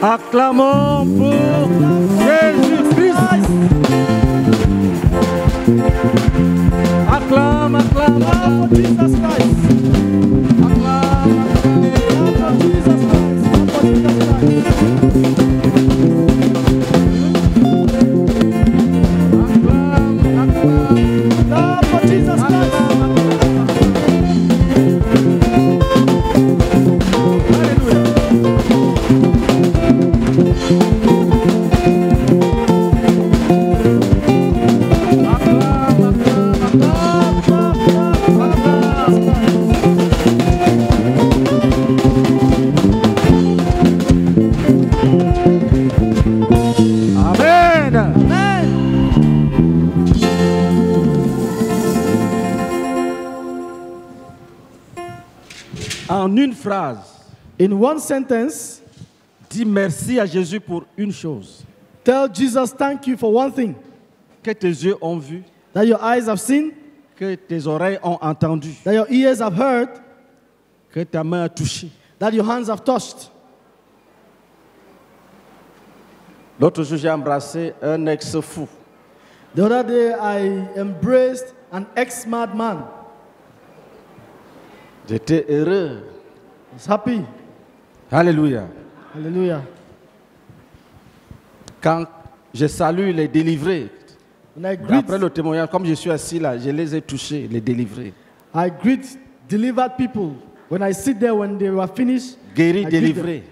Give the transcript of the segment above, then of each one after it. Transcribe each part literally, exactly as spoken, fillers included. Acclamons pour Jésus-Christ. Acclame, acclame, acclame Jesus Christ. Acclame, acclame Jesus Christ. Acclame Jesus Christ. In one sentence, dis merci à Jésus pour une chose. Tell Jesus thank you for one thing. Que tes yeux ont vu. That your eyes have seen. Que tes oreilles ont entendu. That your ears have heard. Que ta main a touché. That your hands have touched. L'autre jour, j'ai embrassé un ex-fou. The other day, I embraced an ex-mad man. J'étais heureux. I was happy. Alléluia. Alléluia. Quand je salue les délivrés, après le témoignage, comme je suis assis là, je les ai touchés, les délivrés. I greet delivered people. When I sit there, when they were finished, guéris, délivrés,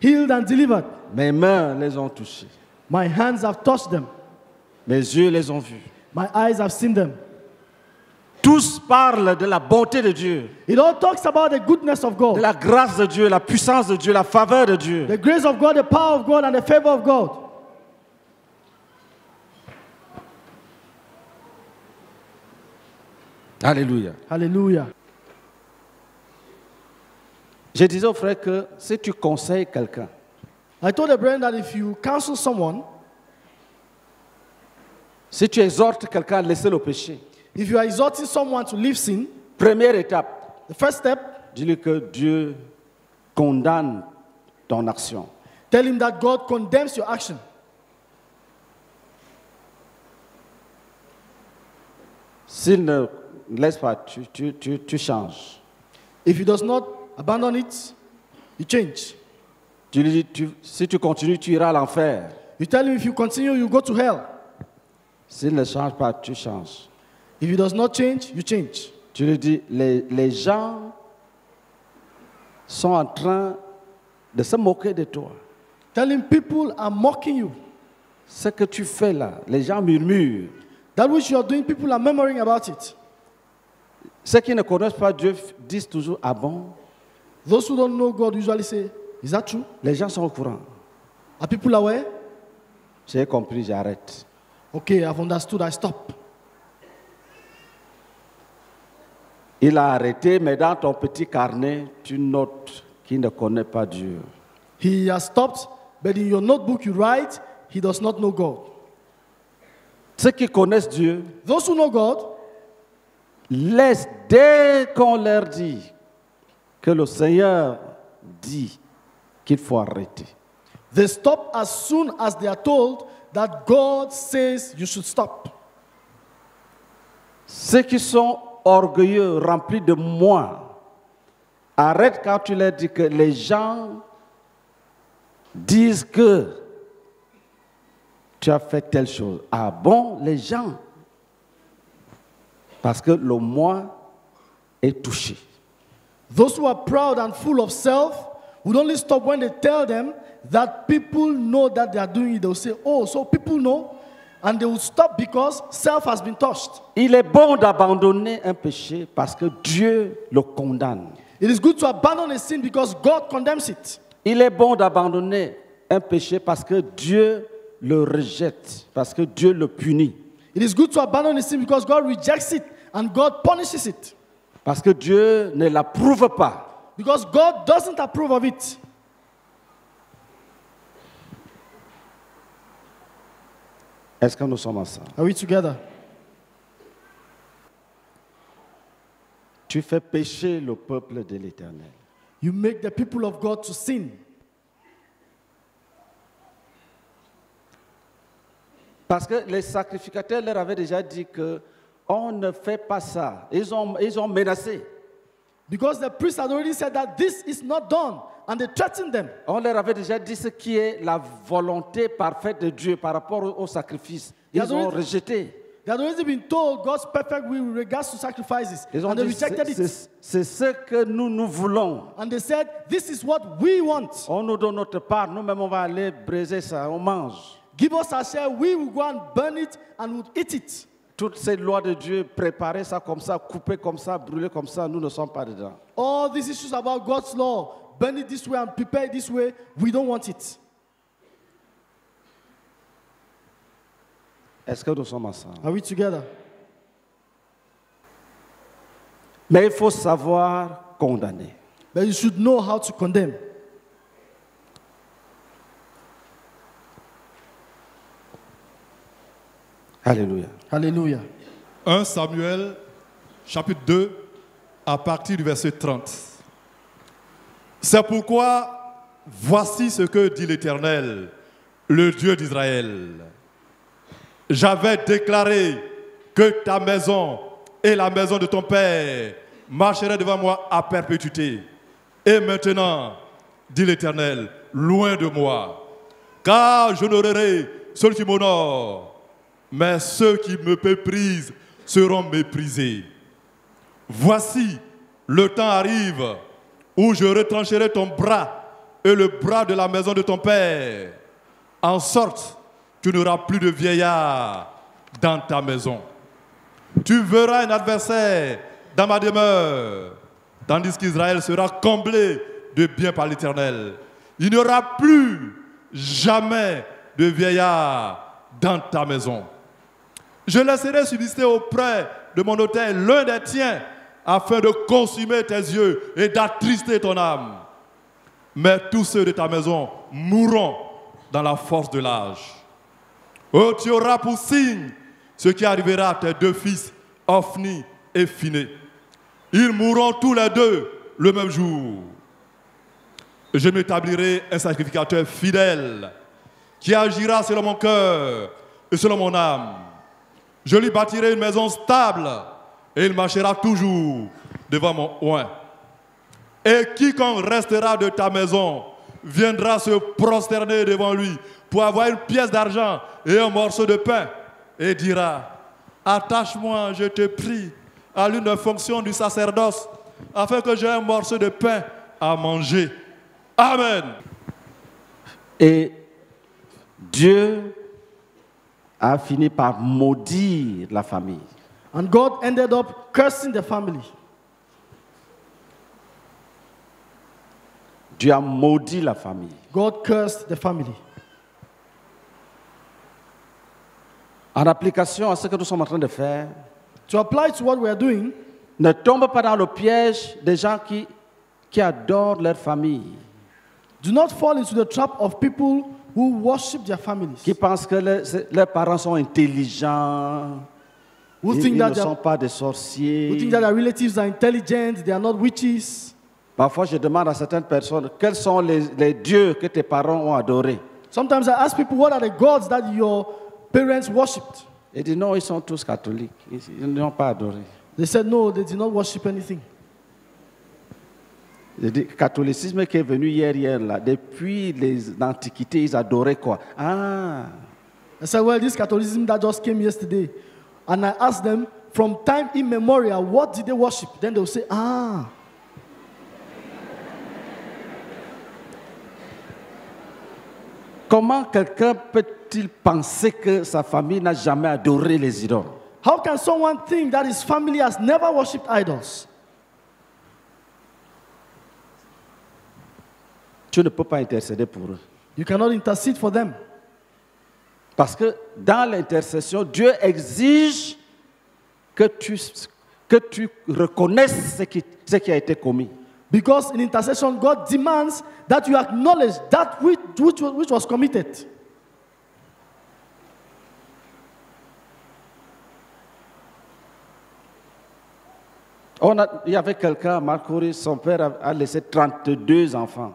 healed and delivered. Mes mains les ont touchés. My hands have touched them. Mes yeux les ont vus. My eyes have seen them. Tous parlent de la bonté de Dieu. It all talks about the goodness of God. De la grâce de Dieu, la puissance de Dieu, la faveur de Dieu. The grace of God, the power of God and the favor of God. Alléluia. Alléluia. Je disais au frère que si tu conseilles quelqu'un, I told the brethren that if you counsel someone, si tu exhortes quelqu'un à laisser le péché, if you are exhorting someone to leave sin, première étape, the first step, dis-lui que Dieu condamne ton action. Tell him that God condemns your action. S'il ne laisse pas, tu, tu, tu, tu changes. If he does not abandon it, you change. Tu lui dis, tu, si tu continues, tu iras à l'enfer. You tell him if you continue, you go to hell. S'il ne change pas, tu changes. If he does not change, you change. Tu lui dis, les, les gens sont en train de se moquer de toi. Telling people are mocking you. Ce que tu fais là, les gens murmurent. That which you are doing, people are murmuring about it. Ceux qui ne connaissent pas Dieu disent toujours, ah bon? Those who don't know God usually say, is that true? Les gens sont au courant. Are people aware? J'ai compris, j'arrête. Okay, I've understood, I stop. Il a arrêté, mais dans ton petit carnet, tu notes qu'il ne connaît pas Dieu. He has stopped, but in your notebook you write, he does not know God. Ceux qui connaissent Dieu, those who know God, laissent dès qu'on leur dit que le Seigneur dit qu'il faut arrêter. They stop as soon as they are told that God says you should stop. Ceux qui sont orgueilleux, rempli de moi, arrête quand tu leur dis que les gens disent que tu as fait telle chose. Ah bon, les gens? Parce que le moi est touché. Those who are proud and full of self would only stop when they tell them that people know that they are doing it. They will say, oh, so people know. And they will stop because self has been touched. Il est bon d'abandonner un péché parce que Dieu le condamne. It is good to abandon a sin because God condemns it. Il est bon d'abandonner un péché parce que Dieu le rejette, parce que Dieu le punit. It is good to abandon a sin because God rejects it and God punishes it. Parce que Dieu ne l'approuve pas. Because God doesn't approve of it. Est-ce que nous sommes ensemble? Are we together? Tu fais pécher le peuple de l'Éternel. You make the people of God to sin. Parce que les sacrificateurs leur avaient déjà dit que on ne fait pas ça. Ils ont, ils ont menacé. Because the priests had already said that this is not done, and they threatened them. On leur avait déjà dit ce qui est la volonté parfaite de Dieu par rapport au, au sacrifice. Ils ont already, rejeté. They had already been told God's perfect will with regards to sacrifices, ils and they dit, rejected it. C'est ce que nous nous voulons. And they said, this is what we want. On nous donne notre part, nous-mêmes on va aller briser ça, on mange. Give us our share, we will go and burn it and we'll eat it. Toutes ces lois de Dieu, préparer ça comme ça, couper comme ça, brûler comme ça, nous ne sommes pas dedans. All these issues about God's law, burn it this way and prepare it this way, we don't want it. Est-ce que nous sommes ensemble? Are we together? Mais il faut savoir condamner. But you should know how to condemn. Alléluia. Alléluia. un Samuel, chapitre deux, à partir du verset trente. C'est pourquoi voici ce que dit l'Éternel, le Dieu d'Israël. J'avais déclaré que ta maison et la maison de ton père marcheraient devant moi à perpétuité. Et maintenant, dit l'Éternel, loin de moi, car j'honorerai celui qui m'honore. Mais ceux qui me méprisent seront méprisés. Voici, le temps arrive où je retrancherai ton bras et le bras de la maison de ton père, en sorte que tu n'auras plus de vieillard dans ta maison. Tu verras un adversaire dans ma demeure, tandis qu'Israël sera comblé de biens par l'Éternel. Il n'y aura plus jamais de vieillard dans ta maison. Je laisserai subsister auprès de mon autel l'un des tiens, afin de consumer tes yeux et d'attrister ton âme. Mais tous ceux de ta maison mourront dans la force de l'âge. Oh, tu auras pour signe ce qui arrivera à tes deux fils, Ophni et Phiné. Ils mourront tous les deux le même jour. Je m'établirai un sacrificateur fidèle qui agira selon mon cœur et selon mon âme. Je lui bâtirai une maison stable et il marchera toujours devant mon oint. Et quiconque restera de ta maison viendra se prosterner devant lui pour avoir une pièce d'argent et un morceau de pain et dira, attache-moi, je te prie, à l'une des fonctions du sacerdoce afin que j'ai un morceau de pain à manger. Amen. Et Dieu a fini par maudire la famille. And God ended up cursing the family. Dieu a maudit la famille. God cursed the family. En application à ce que nous sommes en train de faire, to apply to what we are doing, ne tombe pas dans le piège des gens qui, qui adorent leur famille. Do not fall into the trap of people who worship their families. Qui pensent que les, leurs parents sont intelligents. Who ils, think ils that ne sont pas des sorciers. Who think that their relatives are intelligent, they are not witches. Parfois, je demande à certaines personnes, quels sont les, les dieux que tes parents ont adorés? Sometimes I ask people, what are the gods that your parents worshipped? Ils disent non, ils sont tous catholiques. Ils, ils n'ont pas adoré. They said no, they did not worship anything. Le catholicisme qui est venu hier, hier, là, depuis l'Antiquité, ils adoraient quoi? Ah! I said, well, this Catholicism that just came yesterday. And I asked them, from time immemorial, what did they worship? Then they'll say, ah! Comment quelqu'un peut-il penser que sa famille n'a jamais adoré les idoles? How can someone think that his family has never worshipped idols? Tu ne peux pas intercéder pour eux. You cannot intercede for them. Parce que dans l'intercession, Dieu exige que tu, que tu reconnaisses ce qui, ce qui a été commis. Because in intercession, God demands that you acknowledge that which, which, which was committed. On a, il y avait quelqu'un à Marcory, son père a, a laissé trente-deux enfants.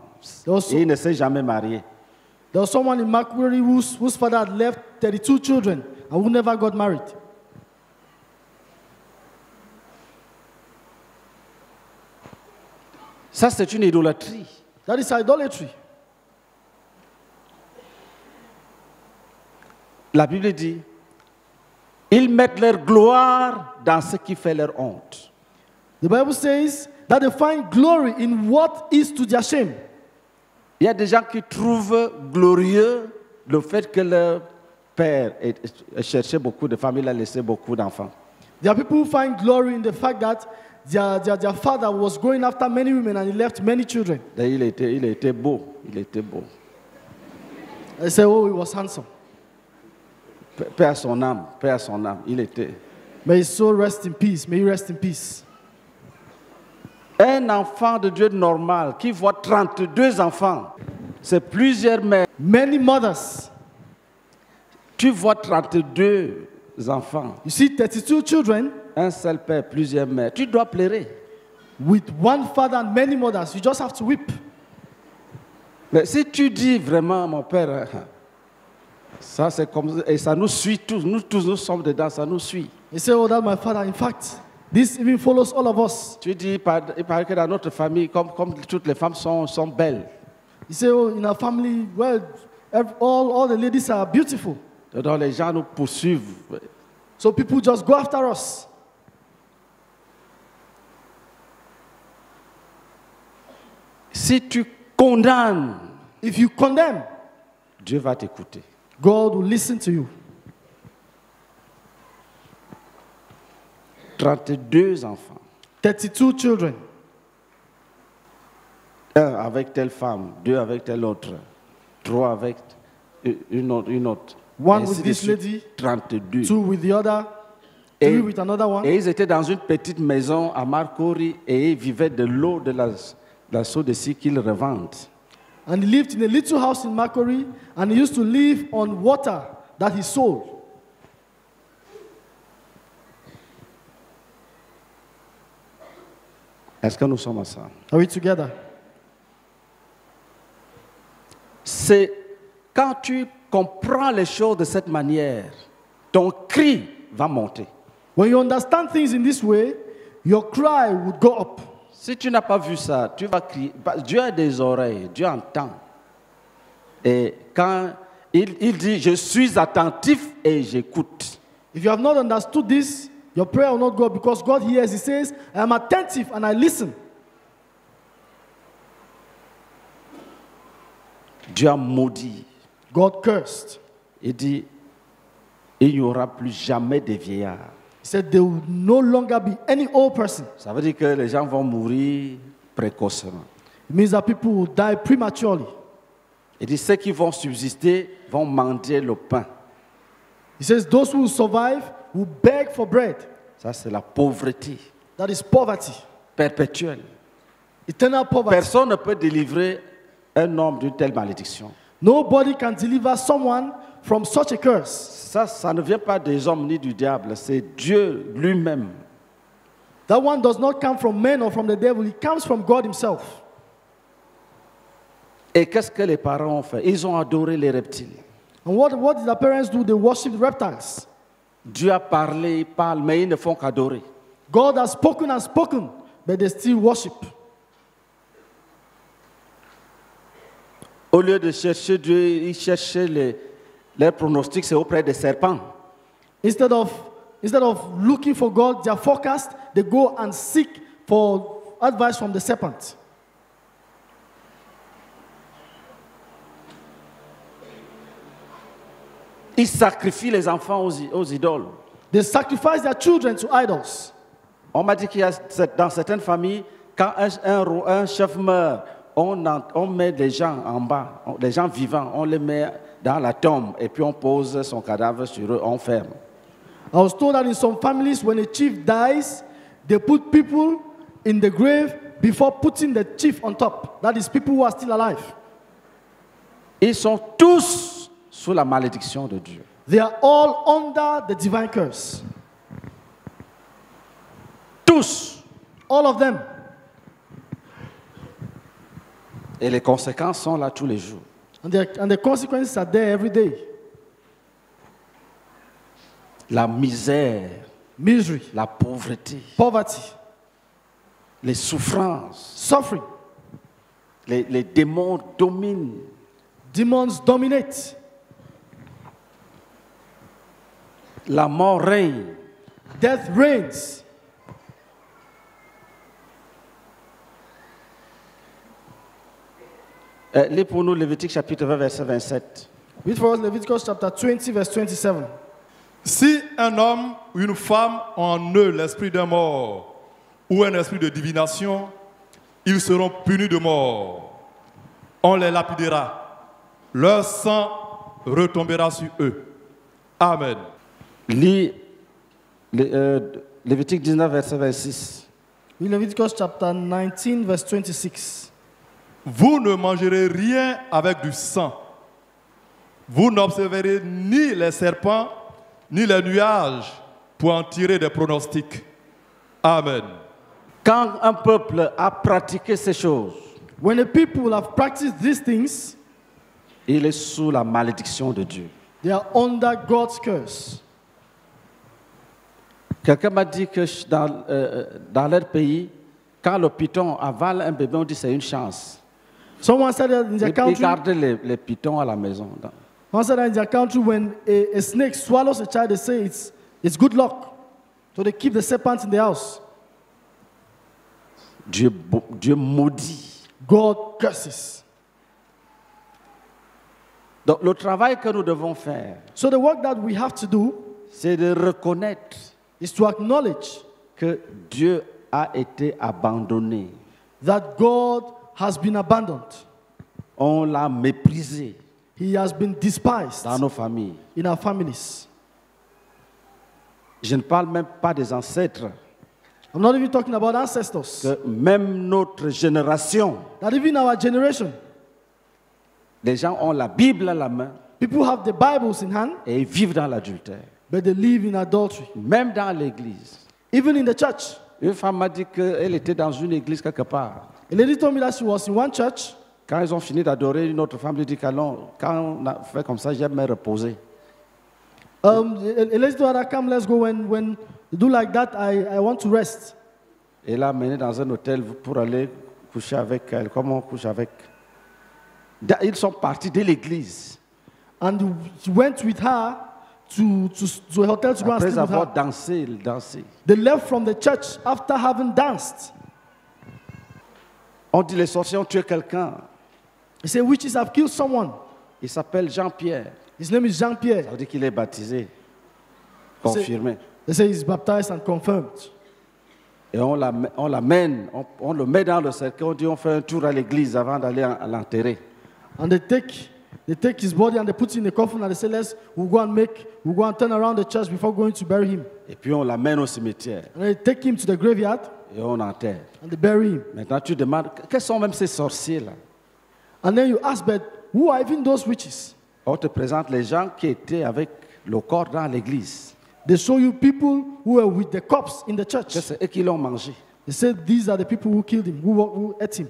Et il ne s'est jamais marié. There was someone in Marcory whose, whose father had left thirty-two children, and we never got married. Ça, c'est une idolâtrie. That is idolatry. La Bible dit, ils mettent leur gloire dans ce qui fait leur honte. The Bible says that they find glory in what is to their shame. Il y a des gens qui trouvent glorieux le fait que leur père a cherché beaucoup de femmes, il a laissé beaucoup d'enfants. There are people who find glory in the fact that their, their, their father was going after many women and he left many children. Et il était, il était beau, il était beau. They say, oh, he was handsome. Paix à son âme, paix à son âme, il était. May his soul rest in peace, may he rest in peace. Un enfant de Dieu normal qui voit trente-deux enfants, c'est plusieurs mères. Many mothers. Tu vois trente-deux enfants. You see thirty-two children. Un seul père, plusieurs mères. Tu dois pleurer. With one father and many mothers, you just have to weep. Mais si tu dis vraiment, mon père, ça c'est comme et ça nous suit tous, nous tous nous sommes dedans, ça nous suit. You say, oh, that my father, in fact. This even follows all of us. Tu dis, il paraît que dans notre famille, comme, comme toutes les femmes sont, sont belles. You say, oh, in our family, well, all, all the ladies are beautiful. Donc les gens nous poursuivent. So people just go after us. Si tu condamnes, if you condemn, Dieu va t'écouter. God will listen to you. trente-deux enfants. thirty-two children. Un avec telle femme, deux avec telle autre, trois avec une autre. Une autre. One with this lady, trente-deux. Two with the other, et, three with another one. Et ils étaient dans une petite maison à Marcory et ils vivaient de l'eau de la, de la soude de scie qu'ils revendent. And he lived in a little house in Marcory and he used to live on water that he sold. Est-ce que nous sommes ensemble? Are we together? C'est quand tu comprends les choses de cette manière, ton cri va monter. When you understand things in this way, your cry would go up. Si tu n'as pas vu ça, tu vas crier. Dieu a des oreilles, Dieu entend. Et quand il, il dit, je suis attentif et j'écoute. If you have not understood this, your prayer will not go because God hears. He says, I am attentive and I listen. Dieu a maudit. God cursed. Il dit, il n'y aura plus jamais de vieillards. He said, there will no longer be any old person. Ça veut dire que les gens vont mourir précocement. It means that people will die prematurely. Il dit, ceux qui vont subsister vont mendier le pain. He says, those who will survive who beg for bread. Ça c'est la pauvreté. That is poverty. Perpétuelle. Eternal poverty. Personne ne peut délivrer un homme d'une telle malédiction. Nobody can deliver someone from such a curse. Ça, ça ne vient pas des hommes ni du diable, c'est Dieu lui-même. That one does not come from men or from the devil, it comes from God himself. Et qu'est-ce que les parents ont fait? Ils ont adoré les reptiles. And what, what did the parents do? They worshiped reptiles. Dieu a parlé, il parle, mais ils ne font qu'adorer. God has spoken and spoken, but they still worship. Au lieu de chercher Dieu, ils cherchaient les, les pronostics, c'est auprès des serpents. Instead of, instead of looking for God, their forecast, they go and seek for advice from the serpent. Ils sacrifient les enfants aux, aux idoles. They sacrifice their children to idols. On m'a dit qu'il y a dans certaines familles, quand un, un, un chef meurt, on, en, on met les gens en bas, on, les gens vivants, on les met dans la tombe et puis on pose son cadavre sur eux, on ferme. I was told that in some families, when a chief dies, they put people in the grave before putting the chief on top. That is, people who are still alive. Ils sont tous sous la malédiction de Dieu. They are all under the divine curse. Tous. All of them. Et les conséquences sont là tous les jours. And the, and the consequences are there every day. La misère, misery, la pauvreté, poverty, les souffrances, suffering, les, les démons dominent. Demons dominate. La mort règne. Death reigns. Euh, Lis pour nous Lévitique chapitre vingt, verset vingt-sept. Read for us Leviticus chapter twenty, verse twenty-seven. Si un homme ou une femme ont en eux l'esprit d'un mort ou un esprit de divination, ils seront punis de mort. On les lapidera. Leur sang retombera sur eux. Amen. Lis Lé, euh, Lévitique dix-neuf, verset vingt-six. Oui, Leviticus chapter nineteen, verse twenty-six. Vous ne mangerez rien avec du sang. Vous n'observerez ni les serpents, ni les nuages pour en tirer des pronostics. Amen. Quand un peuple a pratiqué ces choses, when the people have practiced these things, il est sous la malédiction de Dieu. They are under God's curse. Quelqu'un m'a dit que dans, euh, dans leur pays, quand le python avale un bébé, on dit c'est une chance. Someone said that in their country, ils gardent les, les pythons à la maison. Someone said that in their country, when a, a snake swallows a child, they say it's, it's good luck. So they keep the serpent in the house. Dieu, Dieu maudit. God curses. Donc le travail que nous devons faire, so the work that we have to do, c'est de reconnaître, is to acknowledge que Dieu a été abandonné, that God has been abandoned. On l'a méprisé. He has been despised. Dans nos familles. In our families. Je ne parle même pas des ancêtres. I'm not even talking about ancestors. Que même notre génération. That even our generation. Les gens ont la Bible à la main. People have the Bibles in hand. Et ils vivent dans l'adultère. But they live in adultery. Même dans l'église. Even in the church. Une femme m'a dit qu'elle était dans une église quelque part. A lady told me that she was in one church. Quand ils ont fini d'adorer, une autre femme lui dit qu'allons, quand on a fait comme ça, j'aime me reposer. Um, a lady told her, come, let's go. When when you do like that, I I want to rest. Elle l'a amenée dans un hôtel pour aller coucher avec elle. Comment on couche avec? Ils sont partis de l'église. And went with her to to to a hotel to go and sleep with her. Après avoir dansé, dansé. They left from the church after having danced. On dit les sorciers ont tué quelqu'un. They say witches have killed someone. Il s'appelle Jean-Pierre. His name is Jean-Pierre. Ça veut dire qu'il est baptisé, confirmé. They say he's baptized and confirmed. Et on l'amène, on, on, on le met dans le cercueil. On dit on fait un tour à l'église avant d'aller à l'enterrer. And they take, they take his body and they put it in the coffin and they say, let's, we'll go and make, we'll go and turn around the church before going to bury him. Et puis on l'amène au cimetière. And they take him to the graveyard. Et on enterre. And they bury him. Maintenant tu demandes, quels sont même ces sorciers là? And then you ask, but who are even those witches? On te présente les gens qui étaient avec le corps dans l'église. They show you people who were with the corpse in the church. C'est eux qui l'ont mangé. They said these are the people who killed him, who, who ate him.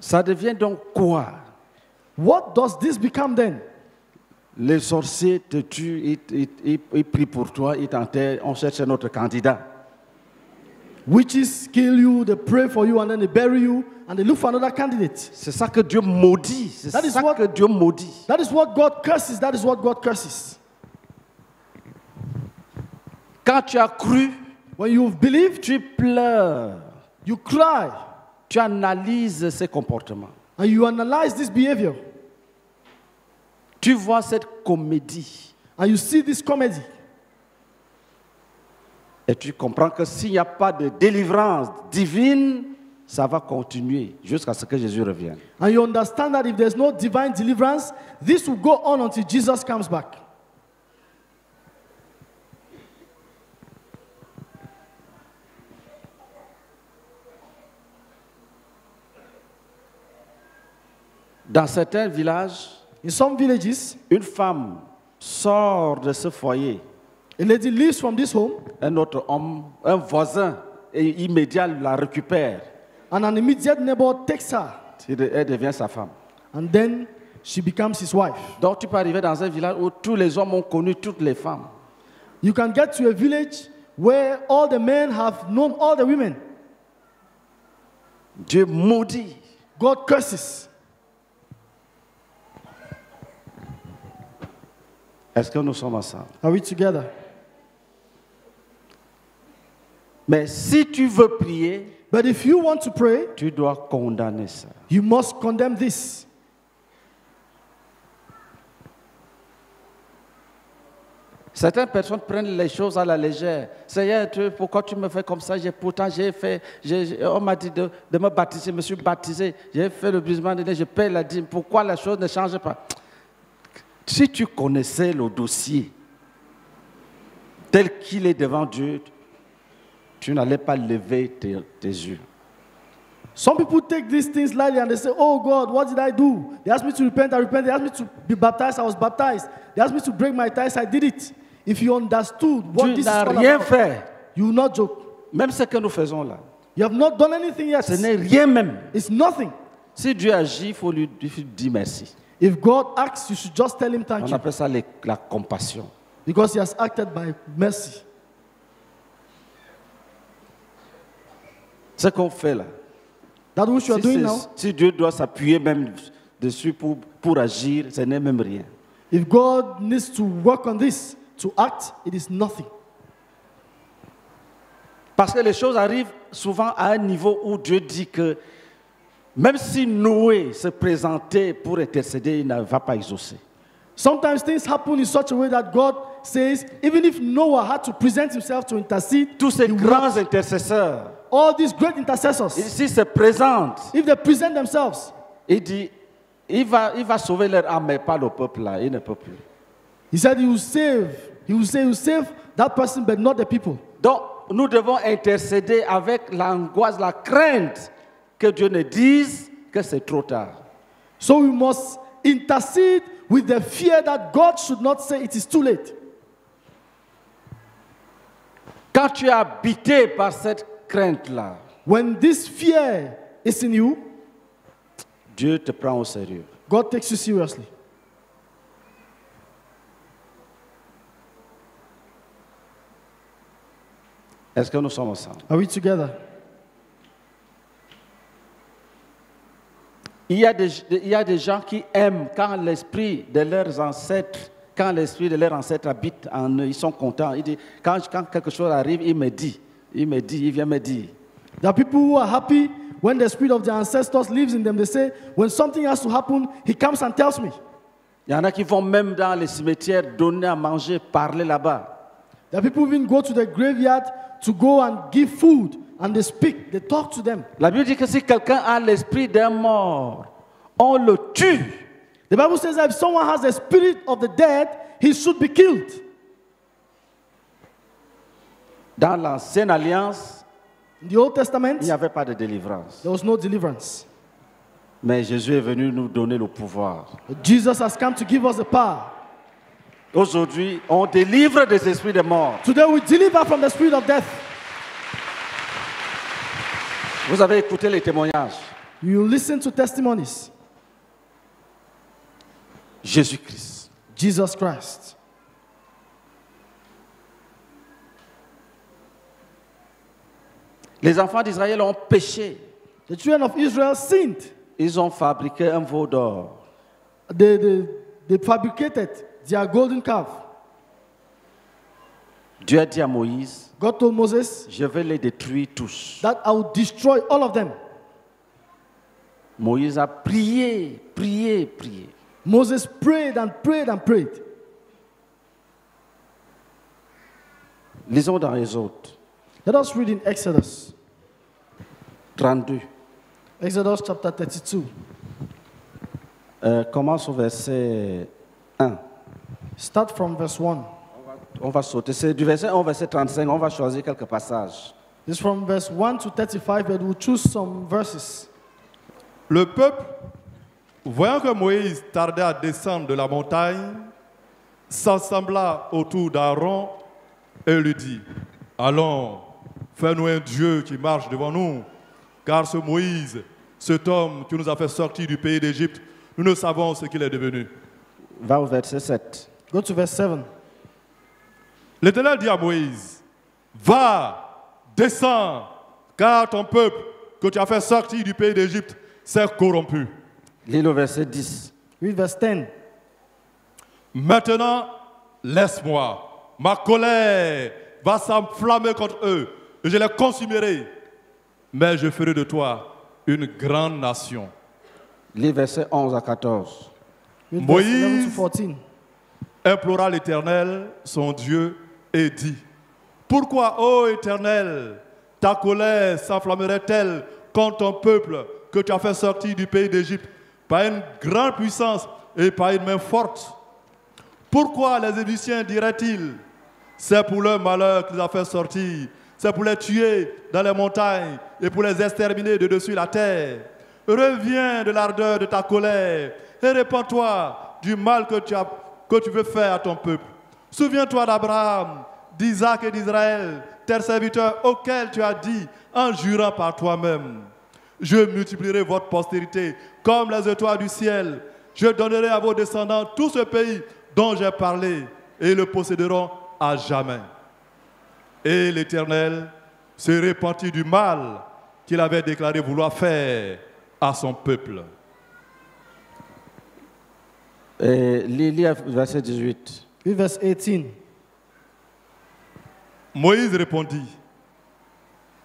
Ça devient donc quoi? What does this become then? Les sorciers te tuent, ils, ils, ils, ils prient pour toi, ils t'enterrent, on cherche un autre candidat. Witches kill you, they pray for you and then they bury you and they look for another candidate. C'est ça que Dieu maudit. C'est ça what, que Dieu maudit. That is what God curses. That is what God curses. Quand tu as cru, when you've believed, tu pleures, you cry, tu analyses ces comportements. And you analyze this behavior. Tu vois cette comédie. And you see this comedy. Et tu comprends que s'il n'y a pas de délivrance divine, ça va continuer jusqu'à ce que Jésus revienne. And you understand that if there's no divine deliverance, this will go on until Jesus comes back. Dans certains villages, in some villages, une femme sort de ce foyer. A lady leaves from this home. Un autre homme, un voisin et immédiat la récupère. And an immediate neighbor takes her. Elle devient sa femme. And then she becomes his wife. Donc tu peux arriver dans un village où tous les hommes ont connu toutes les femmes. You can get to a village where all the men have known all the women. Dieu maudit. God curses. Est-ce que nous sommes ensemble? Are we together? Mais si tu veux prier, but if you want to pray, tu dois condamner ça. You must condemn this. Certaines personnes prennent les choses à la légère. Seigneur, pourquoi tu me fais comme ça? Pourtant, j'ai fait. On m'a dit de, de me baptiser. Je me suis baptisé. J'ai fait le brisement de nez. Je paye la dîme. Pourquoi la chose ne change pas? Si tu connaissais le dossier tel qu'il est devant Dieu, tu n'allais pas lever tes, tes yeux. Some people take these things lightly and they say, oh God, what did I do? They asked me to repent, I repented. They asked me to be baptized, I was baptized. They asked me to break my ties, I did it. If you understood what tu this is all about, rien fait. You will not joke. Même ce que nous faisons là. You have not done anything yet. Ce n'est rien même. It's nothing. Si Dieu agit, il faut lui dire merci. If God acts, you should just tell him thank you. On appelle ça les, la compassion. Because he has acted by mercy. Ce qu'on fait là. That what you are doing now. Si Dieu doit s'appuyer même dessus pour, pour agir, ce n'est même rien. If God needs to work on this, to act, it is nothing. Parce que les choses arrivent souvent à un niveau où Dieu dit que même si Noé se présentait pour intercéder, il ne va pas exaucer. Sometimes things happen in such a way that God says, even if Noah had to present himself to intercede, tous ces grands intercesseurs, all these great intercessors, s'ils se présentent, if they present themselves, il dit, il va, il va sauver leur âme, mais pas le peuple là, il ne peut plus. He said, he will save, he will save, he will save that person, but not the people. Donc, nous devons intercéder avec l'angoisse, la crainte que Dieu ne dise que c'est trop tard. So we must intercede with the fear that God should not say it is too late. Quand tu es habité par cette crainte là, when this fear is in you, Dieu te prend au sérieux. God takes you seriously. Est-ce que nous sommes ensemble? Are we together? Il y a des, il y a des gens qui aiment quand l'esprit de leurs ancêtres, quand l'esprit de leurs ancêtres habite en eux, ils sont contents. Ils disent, quand, quand quelque chose arrive, il me dit, il me dit, il vient me dire. There are people who are happy when the spirit of their ancestors lives in them. They say, when something has to happen, he comes and tells me. Il y en a qui vont même dans les cimetières donner à manger, parler là-bas. There are people who even go to the graveyard to go and give food. And they speak, they talk to them. La Bible dit que si quelqu'un a l'esprit d'un mort, on le tue. The Bible says that if someone has the spirit of the dead, he should be killed. Dans l'ancienne alliance, in the Old Testament, il n'y avait pas de délivrance. There was no deliverance. Mais Jésus est venu nous donner le pouvoir. But Jesus has come to give us the power. Aujourd'hui, on délivre des esprits de mort. Today we deliver from the spirit of death. Vous avez écouté les témoignages. You listen to testimonies. Jésus Christ. Jesus Christ. Les enfants d'Israël ont péché. The children of Israel sinned. Ils ont fabriqué un veau d'or. They, they, they fabricated their golden calf. Dieu a dit à Moïse, God told Moses, je vais les détruire tous. That I will destroy all of them. Moïse a prié, prié, prié. Moses prayed and prayed and prayed. Lisons dans Exode. Let us read in Exodus. trente-deux. Exodus chapter thirty-two. Euh, commence au verset un. Start from verse one. On va sauter. C'est du verset un au verset trente-cinq. On va choisir quelques passages. This from verse one to thirty-five, but we'll choose some verses. Le peuple, voyant que Moïse tardait à descendre de la montagne, s'assembla autour d'Aaron et lui dit, « Allons, fais-nous un Dieu qui marche devant nous, car ce Moïse, cet homme qui nous a fait sortir du pays d'Égypte, nous ne savons ce qu'il est devenu. » Va au verset sept. Go to verse seven. L'Éternel dit à Moïse, va, descends, car ton peuple que tu as fait sortir du pays d'Égypte s'est corrompu. Lis le verset dix. Oui, verset dix. Maintenant, laisse-moi. Ma colère va s'enflammer contre eux, et je les consumerai. Mais je ferai de toi une grande nation. Les versets onze à quatorze. Moïse implora l'Éternel, son Dieu, et dit, « Pourquoi, ô Éternel, ta colère s'enflammerait-elle contre ton peuple que tu as fait sortir du pays d'Égypte par une grande puissance et par une main forte? Pourquoi les Égyptiens diraient-ils, « C'est pour leur malheur qu'ils ont fait sortir, c'est pour les tuer dans les montagnes et pour les exterminer de dessus la terre. Reviens de l'ardeur de ta colère et répands-toi du mal que tu as que tu veux faire à ton peuple. Souviens-toi d'Abraham, d'Isaac et d'Israël, tes serviteurs auxquels tu as dit en jurant par toi-même. Je multiplierai votre postérité comme les étoiles du ciel. Je donnerai à vos descendants tout ce pays dont j'ai parlé et ils le posséderont à jamais. » Et l'Éternel se repentit du mal qu'il avait déclaré vouloir faire à son peuple. Et Lili, verset dix-huit. Oui, verset dix-huit. Moïse répondit,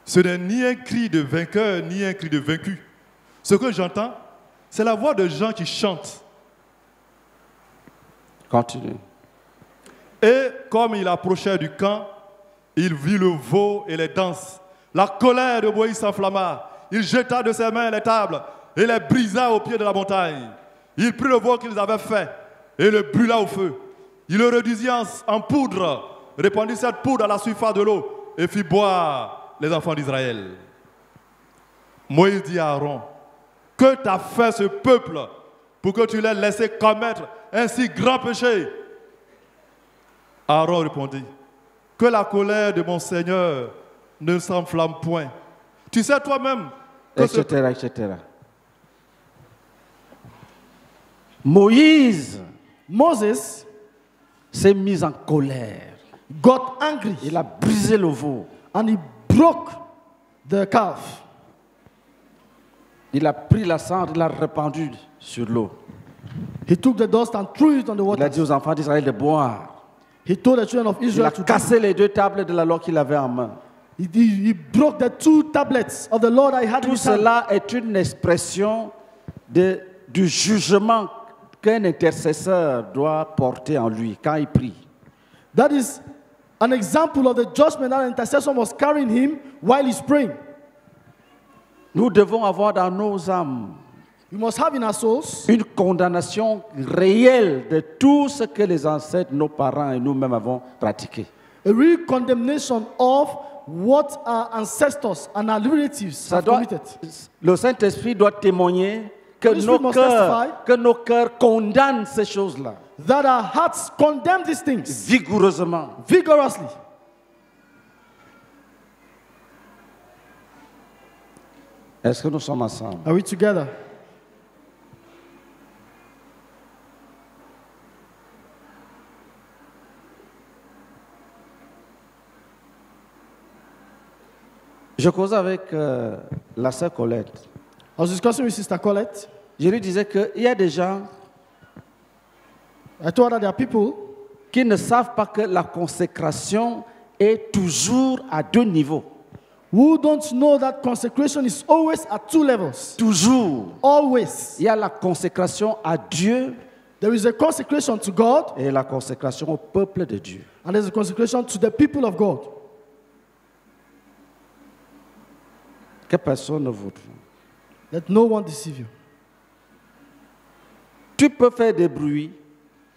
ce n'est ni un cri de vainqueur, ni un cri de vaincu. Ce que j'entends, c'est la voix de gens qui chantent. Continue. Et comme il approchait du camp, il vit le veau et les danses. La colère de Moïse s'enflamma. Il jeta de ses mains les tables et les brisa au pied de la montagne. Il prit le veau qu'ils avaient fait et le brûla au feu. Il le réduisit en poudre, répandit cette poudre à la surface de l'eau et fit boire les enfants d'Israël. Moïse dit à Aaron, que t'a fait ce peuple pour que tu l'aies laissé commettre un si grand péché? Aaron répondit, que la colère de mon Seigneur ne s'enflamme point. Tu sais toi-même que et cetera, ce... et cetera. Moïse, Moses, s'est mis en colère. Got angry. Il a brisé le veau. And he broke the calf. Il a pris la cendre, il l'a répandue sur l'eau. He took the dust and threw it on the water. Il a dit aux enfants d'Israël de boire. He told the children of Israel il a cassé les deux tables de la loi qu'il avait en main. He, he broke the two tablets of the Lord I had. Tout cela est une expression de, du jugement qu'un intercesseur doit porter en lui quand il prie. That is an example of the judgment that an intercessor was carrying him while he's praying. Nous devons avoir dans nos âmes we must have in our souls une condamnation réelle de tout ce que les ancêtres, nos parents et nous-mêmes avons pratiqué. A real condemnation of what our ancestors and our relatives have committed. Le Saint-Esprit doit témoigner que nos, cœurs, que nos cœurs condamnent ces choses-là. That our hearts condemn these things. Vigoureusement. Vigorously. Est-ce que nous sommes ensemble? Are we together? Je causais avec euh, la sœur Colette. I was discussing with Sister Colette. Je lui disais qu'il y a des gens I told her there are people qui ne savent pas que la consécration est toujours à deux niveaux. Who don't know that consecration is always at two levels. Toujours. Always. Il y a la consécration à Dieu. There is a consecration to God. Et la consécration au peuple de Dieu. And there is a consecration to the people of God. Que personne ne vous trompe. Let no one deceive you. Tu peux faire des bruits.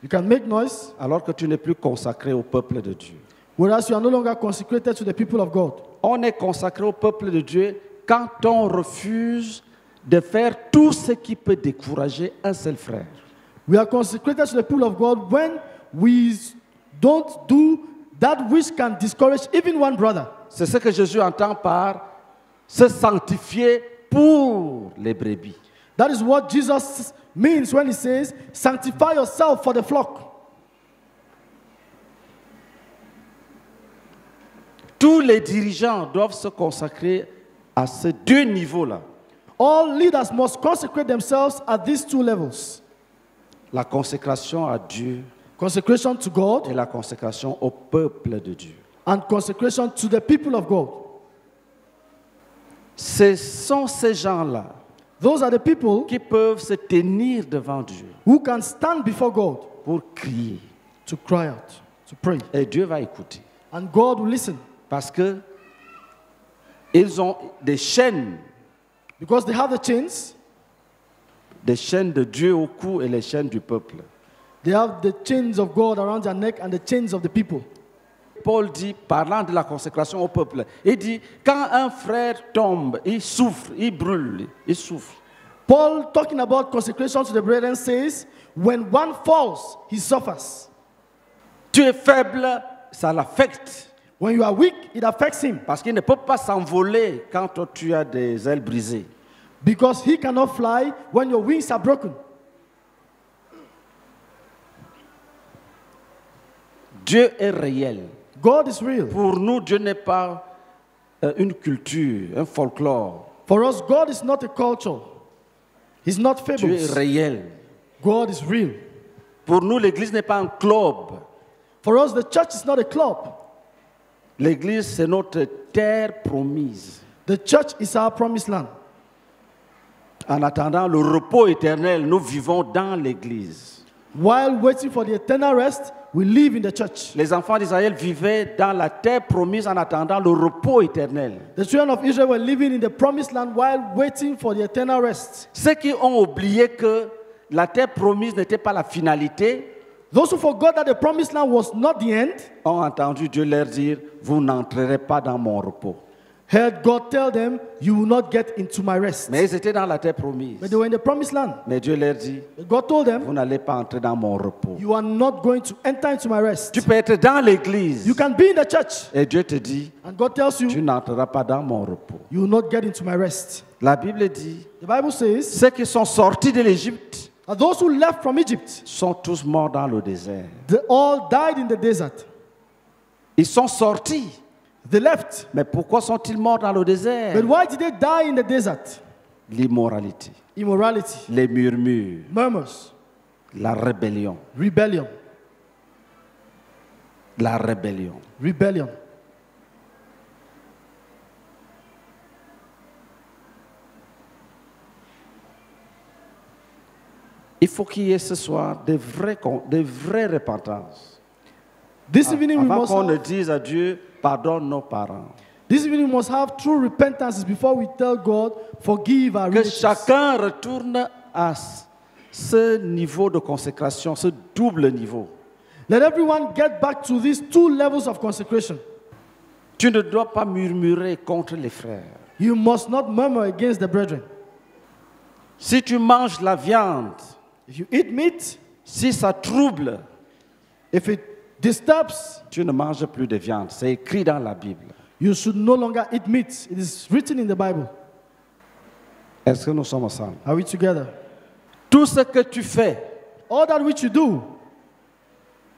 You can make noise. Alors que tu n'es plus consacré au peuple de Dieu. Whereas you are no longer consecrated to the people of God. On est consacré au peuple de Dieu quand on refuse de faire tout ce qui peut décourager un seul frère. We are consecrated to the people of God when we don't do that which can discourage even one brother. C'est ce que Jésus entend par se sanctifier pour les brebis. That is what Jesus means when he says, sanctify yourself for the flock. Tous les dirigeants doivent se consacrer à ces deux niveaux-là. All leaders must consecrate themselves at these two levels. La consécration à Dieu. Consecration to God. Et la consécration au peuple de Dieu. And consecration to the people of God. Ce sont ces gens-là. Those are the people qui peuvent se tenir devant Dieu. Who can stand before God. Pour crier. To cry out. To pray. Et Dieu va écouter. And God will listen. Parce que ils ont des chaînes. Because they have the chains. Des chaînes de Dieu au cou et les chaînes du peuple. They have the chains of God around their neck and the chains of the people. Paul dit, parlant de la consécration au peuple, il dit, quand un frère tombe, il souffre, il brûle, il souffre. Paul, talking about consecration to the brethren, says, when one falls, he suffers. Tu es faible, ça l'affecte. When you are weak, it affects him. Parce qu'il ne peut pas s'envoler quand toi, tu as des ailes brisées. Because he cannot fly when your wings are broken. Dieu est réel. God is real. Pour nous, Dieu n'est pas euh, une culture, un folklore. For us, God is not a culture. He's not fables. Dieu est réel. God is real. Pour nous, l'Église n'est pas un club. For us, the church is not a club. L'Église, c'est notre terre promise. The church is our promised land. En attendant le repos éternel, nous vivons dans l'Église. While waiting for the eternal rest, we live in the church. Les enfants d'Israël vivaient dans la terre promise en attendant le repos éternel. The children of Israel were living in the promised land while waiting for the eternal rest. Ceux qui ont oublié que la terre promise n'était pas la finalité, those who forgot that the promised land was not the end, ont entendu Dieu leur dire, vous n'entrerez pas dans mon repos. Heard God tell them, you will not get into my rest. Mais ils étaient dans la terre promise. But they were in the promised land. Mais Dieu leur dit, God told them, vous n'allez pas entrer dans mon repos. You are not going to enter into my rest. Tu peux être dans l'église. You can be in the church. Et Dieu te dit, and God tells you, tu n'entreras pas dans mon repos. You will not get into my rest. La Bible dit, the Bible says, ceux qui sont sortis de l'Égypte, those who left from Egypt, sont tous morts dans le désert. They all died in the desert. Ils sont sortis. They left. Mais pourquoi sont-ils morts dans le désert? But why did they die in the desert? L'immoralité. Immorality. Les murmures. Murmurs. La rébellion. Rebellion. La rébellion. Rebellion. Il faut qu'il y ait ce soir des vraies, des vraies repentances. This evening we must qu'on ne dise à Dieu, pardonne nos parents. This evening we must have true repentance before we tell God, forgive our relatives. Que chacun retourne à ce niveau de consécration, ce double niveau. Let everyone get back to these two levels of consecration. Tu ne dois pas murmurer contre les frères. You must not murmur against the brethren. Si tu manges la viande, if you eat meat, si ça trouble, if it disturbs, tu ne manges plus de viande. C'est écrit dans la Bible. You should no longer eat meat. It is written in the Bible. Est-ce que nous sommes ensemble? Are we together? Tout ce que tu fais, all that which you do,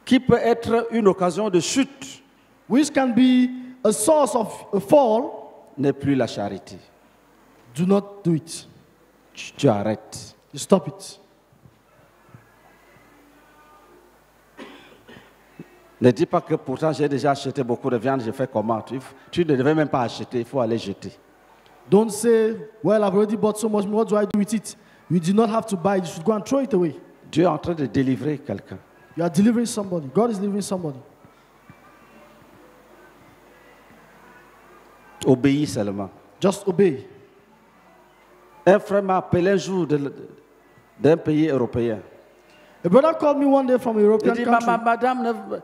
qui peut être une occasion de chute, which can be a source of a fall, n'est plus la charité. Do not do it. Tu, tu arrêtes. You stop it. Ne dis pas que pourtant j'ai déjà acheté beaucoup de viande, je fais comment? Tu, tu ne devais même pas acheter, il faut aller jeter. Don't say, well, I've already bought so much, what do I do with it? You do not have to buy, you should go and throw it away. Dieu est en train de délivrer quelqu'un. You are delivering somebody. God is delivering somebody. Obéis seulement. Just obey. Un frère m'a appelé un jour d'un pays européen. A brother called me one day from a European country. Il dit, madame,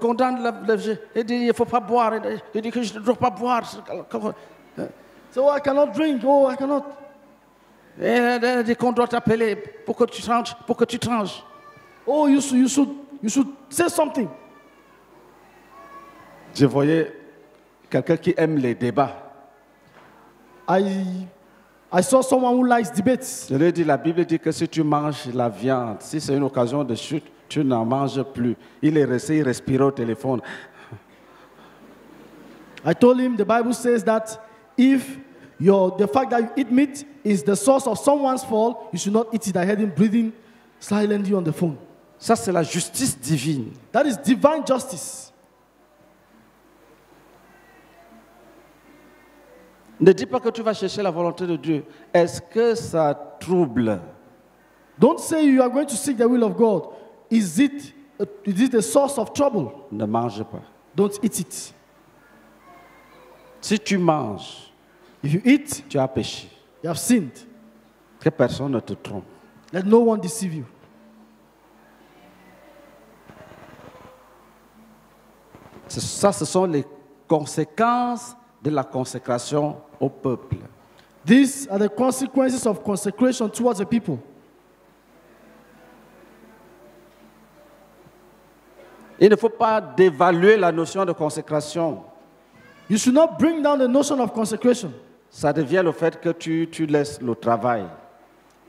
condamne le jeu. Il dit, il ne faut pas boire. Il dit que je ne dois pas boire. So I cannot drink. Oh, I cannot. Il dit qu'on doit t'appeler pour que tu tranches, pour que tu tranches. Oh, you should, you should, you should say something. Je voyais quelqu'un qui aime les débats. I... I saw someone who likes debates. Je lui ai dit, la Bible dit que si tu manges la viande, si c'est une occasion de chute, tu n'en manges plus. Il est resté, il respirait au téléphone. I told him the Bible says that if your, the fact that you eat meat is the source of someone's fall, you should not eat it. I heard him breathing silently on the phone. Ça, c'est la justice divine. That is divine justice. Ne dis pas que tu vas chercher la volonté de Dieu. Est-ce que ça trouble? Don't say you are going to seek the will of God. Is it, is it a source of trouble? Ne mange pas. Don't eat it. Si tu manges, if you eat, tu as péché. You have sinned. Que personne ne te trompe. Let no one deceive you. Ça, ce sont les conséquences de la consécration au peuple. These are the consequences of consecration towards the people. Il ne faut pas dévaluer la notion de consécration. You should not bring down the notion of consecration. Ça devient le fait que tu, tu laisses le travail.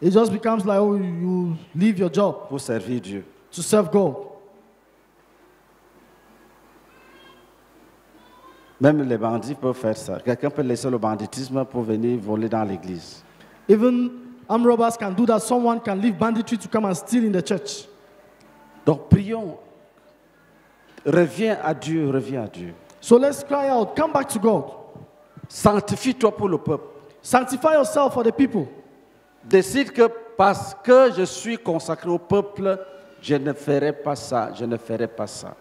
It just becomes like, oh, you leave your job. Pour servir Dieu. To serve God. Même les bandits peuvent faire ça. Quelqu'un peut laisser le banditisme pour venir voler dans l'église. Even armed robbers can do that. Someone can leave banditry to come and steal in the church. Donc prions. Reviens à Dieu, reviens à Dieu. So let's cry out, come back to God. Sanctifie-toi pour le peuple. Sanctify yourself for the people. Décide que parce que je suis consacré au peuple, je ne ferai pas ça, je ne ferai pas ça.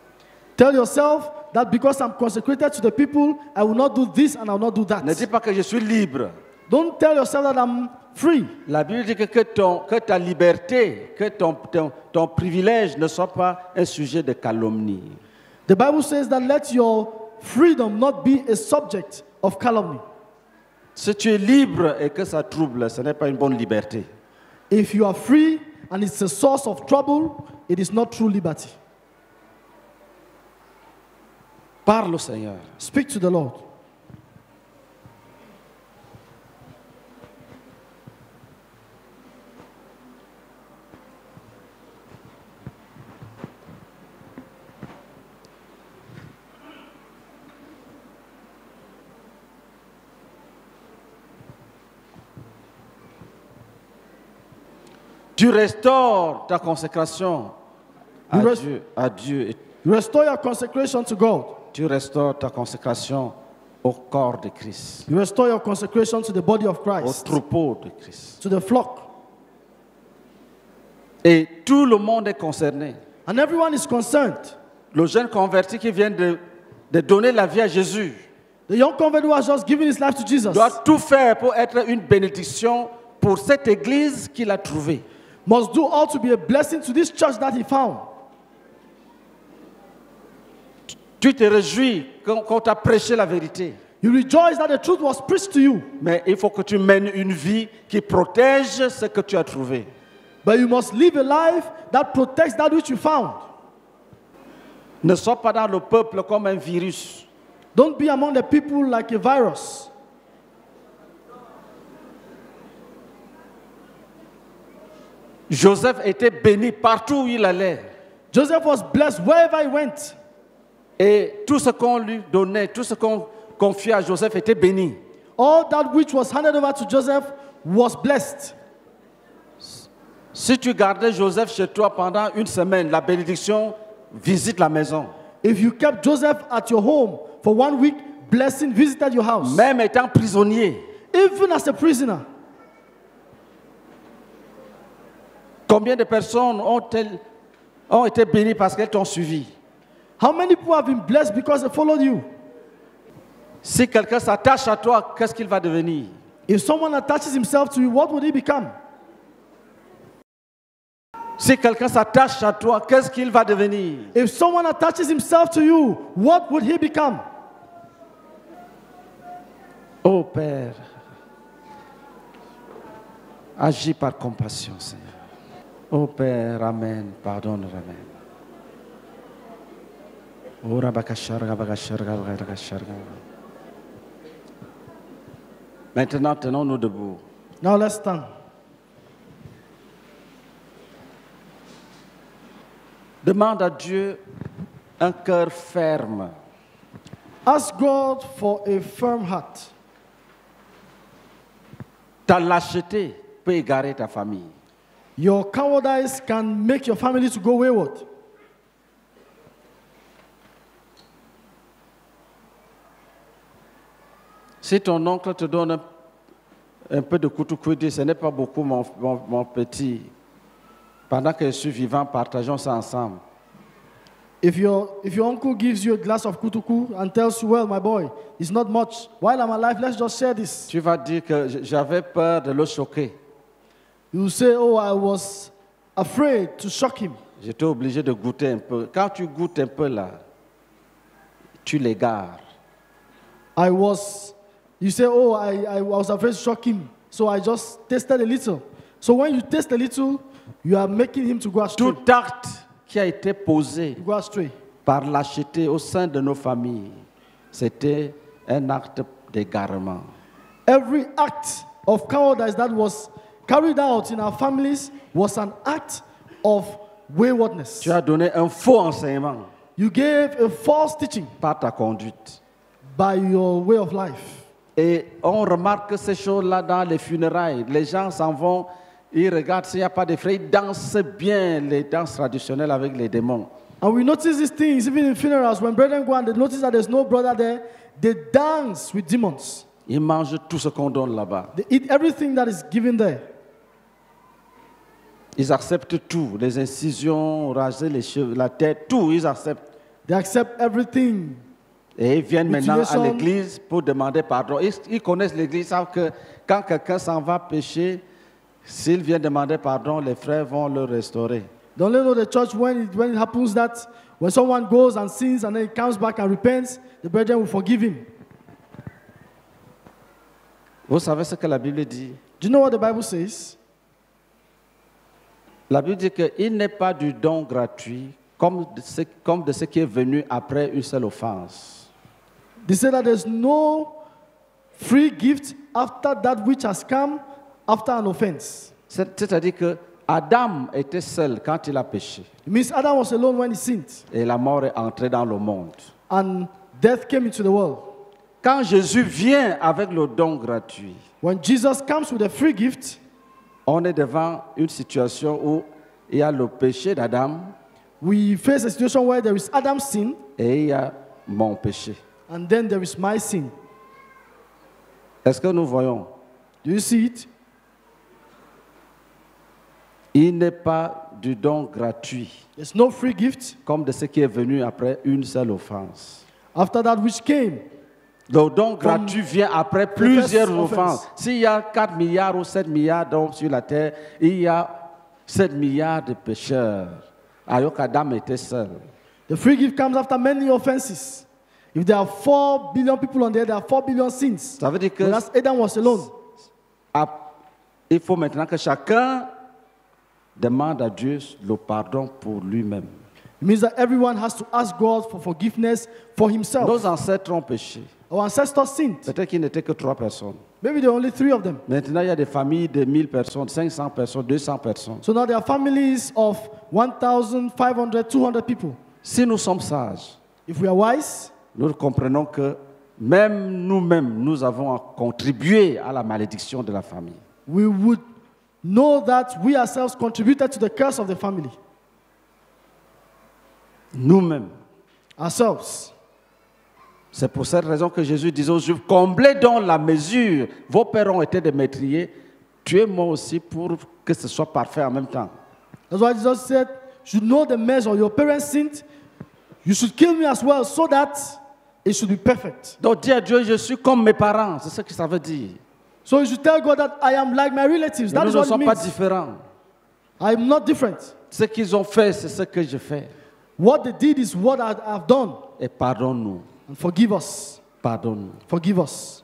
Tell yourself that because I'm consecrated to the people, I will not do this and I will not do that. Ne dis pas que je suis libre. Don't tell yourself that I'm free. La Bible dit que, que, ton, que ta liberté, que ton, ton, ton privilège ne soit pas un sujet de calomnie. The Bible says that let your freedom not be a subject of calumny. Si tu es libre et que ça trouble, ce n'est pas une bonne liberté. If you are free and it's a source of trouble, it is not true liberty. Parle au Seigneur. Speak to the Lord. Tu restaures ta consécration à Dieu, à Dieu. You restore your consecration to God. Tu restaures ta consécration au corps de Christ. You restore your consecration to the body of Christ. Au troupeau de Christ. To the flock. Et tout le monde est concerné. And everyone is concerned. Le jeune converti qui vient de, de donner la vie à Jésus. The young convert who has just given his life to Jesus. Doit tout faire pour être une bénédiction pour cette église qu'il a trouvée. Must do all to be a blessing to this church that he found. Tu te réjouis quand tu as prêché la vérité. You rejoice that the truth was preached to you. Mais il faut que tu mènes une vie qui protège ce que tu as trouvé. But you must live a life that protects that which you found. Ne sois pas dans le peuple comme un virus. Don't be among the people like a virus. Joseph était béni partout où il allait. Joseph was blessed wherever he went. Et tout ce qu'on lui donnait, tout ce qu'on confiait à Joseph était béni. All that which was handed over to Joseph was blessed. Si tu gardais Joseph chez toi pendant une semaine, la bénédiction visite la maison. If you kept Joseph at your home for one week, blessing visited your house. Même étant prisonnier. Even as a prisoner. Combien de personnes ont, ont été bénies parce qu'elles t'ont suivi? How many people have been blessed because they followed you? Si quelqu'un s'attache à toi, qu'est-ce qu'il va devenir? If someone attaches himself to you, what would he become? Si quelqu'un s'attache à toi, qu'est-ce qu'il va devenir? If someone attaches himself to you, what would he become? Oh Père, agis par compassion, Seigneur. Oh Père, amen, pardonne, amen. Oh Rabakasharga, Rabakasharga, Rabakasharga. Maintenant, tenons-nous debout. Now let's stand. Demande à Dieu un cœur ferme. Ask God for a firm heart. Ta lâcheté peut égarer ta famille. Your cowardice can make your family to go wayward. Si ton oncle te donne un, un peu de kutukuidi, ce n'est pas beaucoup, mon, mon, mon petit. Pendant que je suis vivant, partageons ça ensemble. If your, if your uncle gives you a glass of kutuku and tells you, well, my boy, it's not much. While I'm alive, let's just share this. Tu vas dire que j'avais peur de le choquer. You say, oh, I was afraid to shock him. J'étais obligé de goûter un peu. Quand tu goûtes un peu là, tu l'égares. I was, you say, oh, I, I was afraid to shock him. So I just tasted a little. So when you taste a little, you are making him to go astray. Toute tarte qui a été posée par lâcheté au sein de nos familles, c'était un acte d'égarement. Every act of cowardice that was carried out in our families was an act of waywardness. Tu as donné un faux enseignement. You gave a false teaching. Par ta conduite. By your way of life. Et on remarque ces choses-là dans les funérailles. Les gens s'en vont, ils regardent s'il n'y a pas de frères, ils dansent bien les danses traditionnelles avec les démons. And we notice these things even in funerals. When brethren go and they notice that there's no brother there, they dance with demons. Ils mangent tout ce qu'on donne là-bas. They eat everything that is given there. Ils acceptent tout, les incisions, raser les cheveux, la tête, tout, ils acceptent. They accept everything. Et ils viennent maintenant à l'église pour demander pardon. Ils, ils connaissent l'église, ils savent que quand quelqu'un s'en va pécher, s'il vient demander pardon, les frères vont le restaurer. Don't let know the church when it, when it happens that when someone goes and sins and then he comes back and repents, the brethren will forgive him. Vous savez ce que la Bible dit? Do you know what the Bible says? La Bible dit qu'il n'est pas du don gratuit comme de ce, comme de ce qui est venu après une seule offense. They say that there's no free gift after that which has come after an offense. C'est-à-dire que Adam était seul quand il a péché. It means Adam was alone when he sinned. Et la mort est entrée dans le monde. And death came into the world. Quand Jésus vient avec le don gratuit, when Jesus comes with a free gift, on est devant une situation où il y a le péché d'Adam. We face a situation where there is Adam's sin. Et il y a mon péché. And then there is my sin. Est-ce que nous voyons? Do you see it? Il n'est pas du don gratuit. There's no free gift. Comme de ce qui est venu après une seule offense. After that which came. Le don gratuit vient après plusieurs offenses. S'il y a quatre milliards ou sept milliards d'hommes sur la terre, il y a sept milliards de pécheurs. Alors qu'Adam était seul. The free gift comes after many offenses. If there are four billion people on there, there are four billion sins. Ça veut dire que Adam was alone. À, il faut maintenant que chacun demande à Dieu le pardon pour lui-même. It means that everyone has to ask God for forgiveness for himself. Nos ancêtres ont péché. Our ancestors sinned. Peut-être qu'il n'était que trois personnes. Maybe there were only three of them. Maintenant, il y a des familles de mille personnes, cinq cents personnes, deux cents personnes. So now there are families of one thousand five hundred, two hundred people. Si nous sommes sages, if we are wise, nous comprenons que même nous-mêmes, nous avons contribué à la malédiction de la famille. We would know that we ourselves contributed to the curse of the family. Nous-mêmes. Ourselves. C'est pour cette raison que Jésus disait aux Juifs, comblez donc la mesure. Vos pères ont été des meurtriers. Tuez-moi aussi pour que ce soit parfait en même temps. That's why Jesus said, you know the measure. Your parents sinned. You should kill me as well so that it should be perfect. Donc dis à Dieu, je suis comme mes parents, c'est ce que ça veut dire. So you should tell God that I am like my relatives. That is what it means. Nous ne sommes pas différents. I am not different. Ce qu'ils ont fait, c'est ce que je fais. What they did is what I have done. Et pardonne-nous. And forgive us. Pardonne-nous. Forgive us.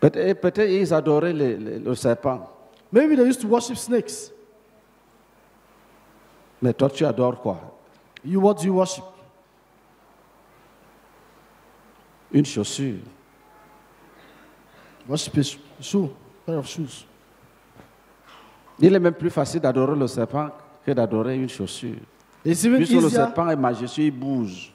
Peut-être, peut-être ils adoraient les, les, le serpent. Maybe they used to worship snakes. Mais toi, tu adores quoi? You, what do you worship? Une chaussure. Worship a shoe, pair of shoes. Il est même plus facile d'adorer le serpent que d'adorer une chaussure. Puisque le serpent est majestueux, il bouge.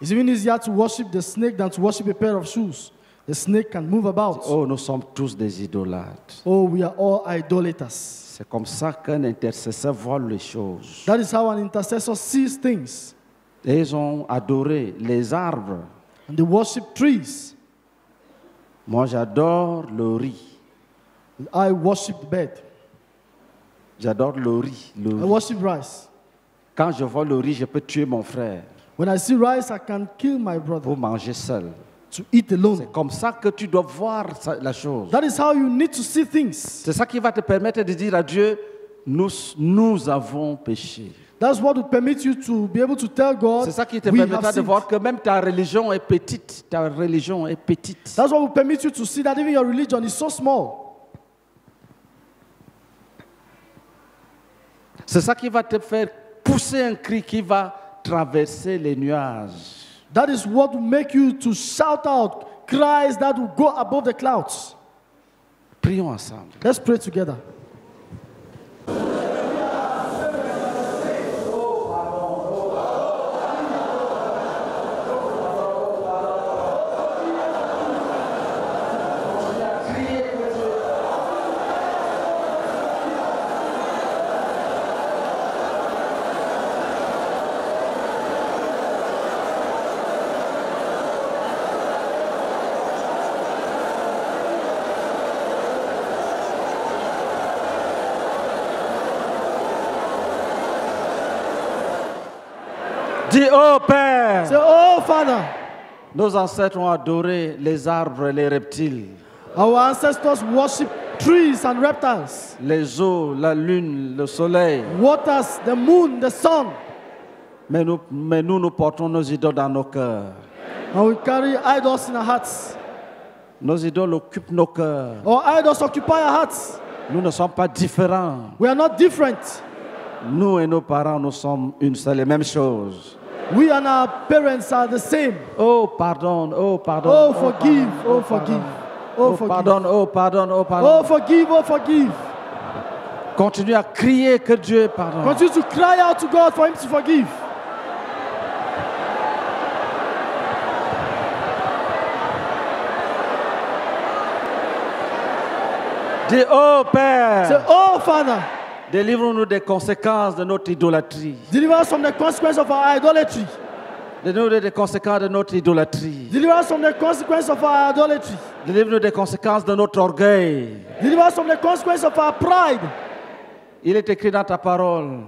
It's even easier to worship the snake than to worship a pair of shoes. The snake can move about. Oh, nous sommes tous des idolâtres. Oh, we are all idolaters. C'est comme ça qu'un intercesseur voit les choses. That is how an intercessor sees things. Et ils ont adoré les arbres. And they worship trees. Moi, j'adore le riz. I worship bread. J'adore le riz. Le riz. I worship rice. Quand je vois le riz, je peux tuer mon frère. When I see rice, I can kill my brother. Pour manger seul. To eat alone. C'est comme ça que tu dois voir la chose. That is how you need to see things. C'est ça qui va te permettre de dire à Dieu, nous, nous avons péché. That's what will permit you to be able to tell God. C'est ça qui te permettra de voir que même ta religion est petite. Ta religion est petite. That's what will permit you to see that even your religion is so small. C'est ça qui va te faire pousser un cri qui va traverser les nuages. That is what will make you to shout out cries that will go above the clouds. Prions ensemble. Let's pray together. Dis, oh Père, say, oh Father, nos ancêtres ont adoré les arbres et les reptiles. Our ancestors worship trees and reptiles. Les eaux, la lune, le soleil. Waters, the moon, the sun. Mais nous, mais nous, nous portons nos idoles dans nos cœurs. And we carry idols in our hearts. Nos idoles occupent nos cœurs. Our idols occupy our hearts. Nous ne sommes pas différents. We are not different. Nous et nos parents, nous sommes une seule et même chose. We and our parents are the same. Oh, pardon, oh, pardon. Oh, forgive, oh, forgive. Oh, pardon, oh, pardon, oh, pardon. Oh, forgive, oh, forgive. Continue à crier que Dieu pardonne. Continue to cry out to God for Him to forgive. Dis, oh, Père. Say, oh, Father. Délivre-nous des conséquences de notre idolâtrie. Deliver us from the consequences of our idolatry. Délivre-nous des conséquences de notre idolâtrie. Deliver us from the consequences of our idolatry. Délivre-nous des conséquences de notre orgueil. Deliver us from the consequences of our pride. Il est écrit dans ta parole.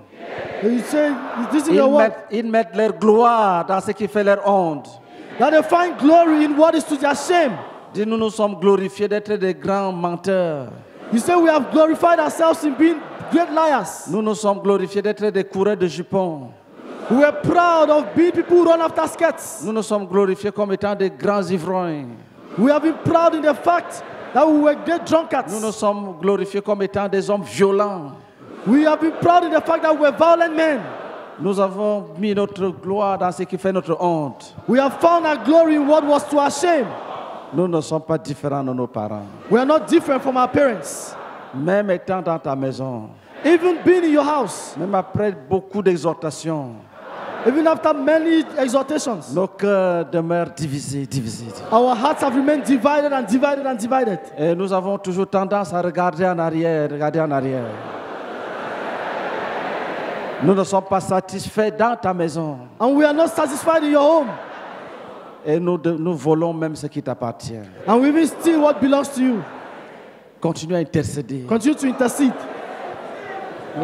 You say, this is ils, your word. Mettent, ils mettent leur gloire dans ce qui fait leur honte. That they find glory in what is to their shame. Dis-nous, nous sommes glorifiés d'être des grands menteurs. You say we have glorified ourselves in being great liars. Nous nous sommes glorifiés d'être des coureurs de jupons. We are proud of being people who run after skirts. Nous nous sommes glorifiés comme étant des grands ivrognes. We have been proud in the fact that we were great drunkards. Nous nous sommes glorifiés comme étant des hommes violents. We have been proud in the fact that we were violent men. Nous avons mis notre gloire dans ce qui fait notre honte. We have found our glory in what was to our shame. Nous ne sommes pas différents de nos parents. We are not different from our parents. Même étant dans ta maison. Even being in your house. Même après beaucoup d'exhortations. Even after many exhortations. Nos cœurs demeurent divisés, divisés. Our hearts have remained divided and divided and divided. Et nous avons toujours tendance à regarder en arrière, regarder en arrière. Nous ne sommes pas satisfaits dans ta maison. And we are not satisfied in your home. Et nous, de, nous volons même ce qui t'appartient. And we will steal what belongs to you. Continue à intercéder. Continue to intercede. Dis,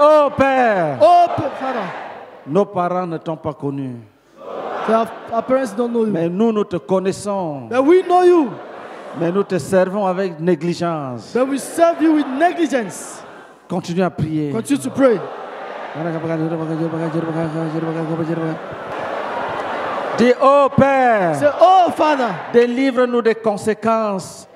oh Père. Oh Père. Nos parents ne t'ont pas connu. Our parents don't know you. Mais nous, nous te connaissons. But we know you. Mais nous te servons avec négligence. But we serve you with negligence. Continue à prier. Continue to pray. Dis, oh Père. Say, oh Father. Délivre-nous des conséquences.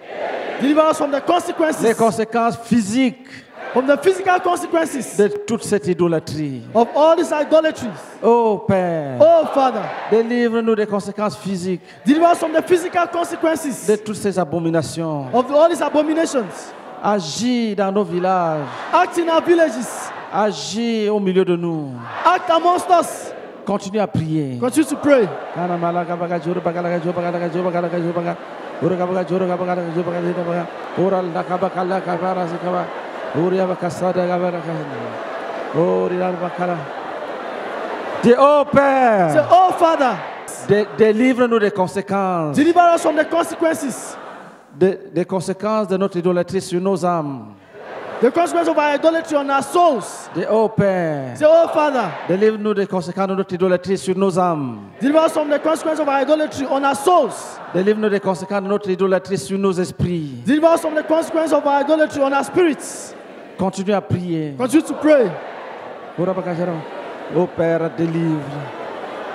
Deliver us from the consequences. Les conséquences physiques. From the physical consequences de toute cette idolâtrie. Of all these idolatries. Oh Père. Oh Father. Délivre-nous des conséquences physiques. Deliver us from the physical consequences. De toutes ces abominations. Of all these abominations. Agis dans nos villages. Act in our villages. Agis au milieu de nous. Act amongst us. Continue à prier. Continue to pray. Dis, oh Père, say, oh Father, dé délivre-nous des conséquences. Deliver us from the consequences. Des de conséquences de notre idolâtrie sur nos âmes. The consequences of our idolatry on our souls. Dis, oh Père, say, oh Father, délivre-nous des conséquences de notre idolâtrie sur nos âmes. Deliver us from the consequences of our idolatry on our souls. Délivre-nous des conséquences de notre idolâtrie sur nos esprits. Deliver us from the consequences of our idolatry on our spirits. Continue à prier. Continue to pray. Oh Père, délivre.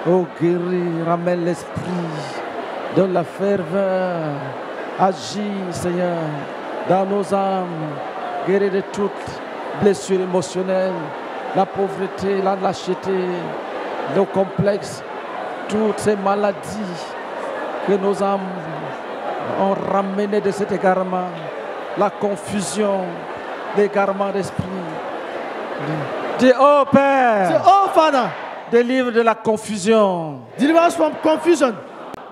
Oh guéris, ramène l'esprit. Donne la ferveur. Agis, Seigneur, dans nos âmes. Guéris de toutes blessures émotionnelles, la pauvreté, la lâcheté, le complexe, toutes ces maladies que nos âmes ont ramenées de cet égarement, la confusion, l'égarement d'esprit. Dis, oh Père, dis, oh Father, délivre de la confusion. Deliver us from confusion.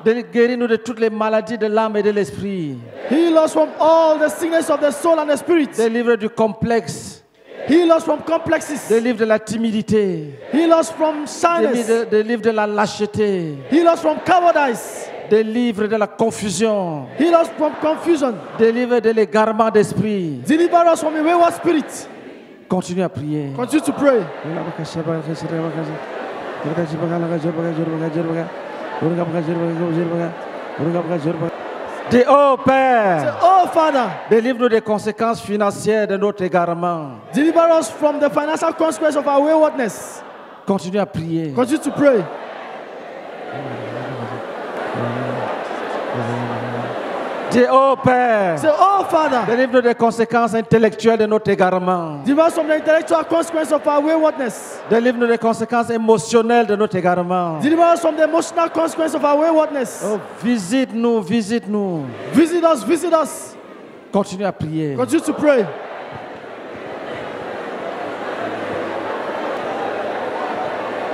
Guéris-nous de toutes les maladies de l'âme et de l'esprit. Heal us from all the sickness of the soul and the spirit. Délivre du complexe. Heal us from complexes. Délivre de la timidité. Heal us from shyness. Délivre de la lâcheté. Heal us from cowardice. Délivre de la confusion. Heal us from confusion. Délivre de l'égarement d'esprit. Deliver us from a wayward spirit. Continue à prier. Continue to pray. Dis, oh Père, oh Father, délivre-nous des conséquences financières de notre égarement. Deliver us from the financial consequences of our waywardness. Continue à prier. Continue to pray. Dis, oh Père, say, oh Father, délivre-nous des conséquences intellectuelles de notre égarement. Deliver us from the intellectual consequences of our waywardness. Délivre-nous des conséquences émotionnelles de notre égarement. Deliver us from the emotional consequences of our waywardness. Oh, visite-nous, visite-nous. Visit us, visit us. Continue à prier. Continue to pray.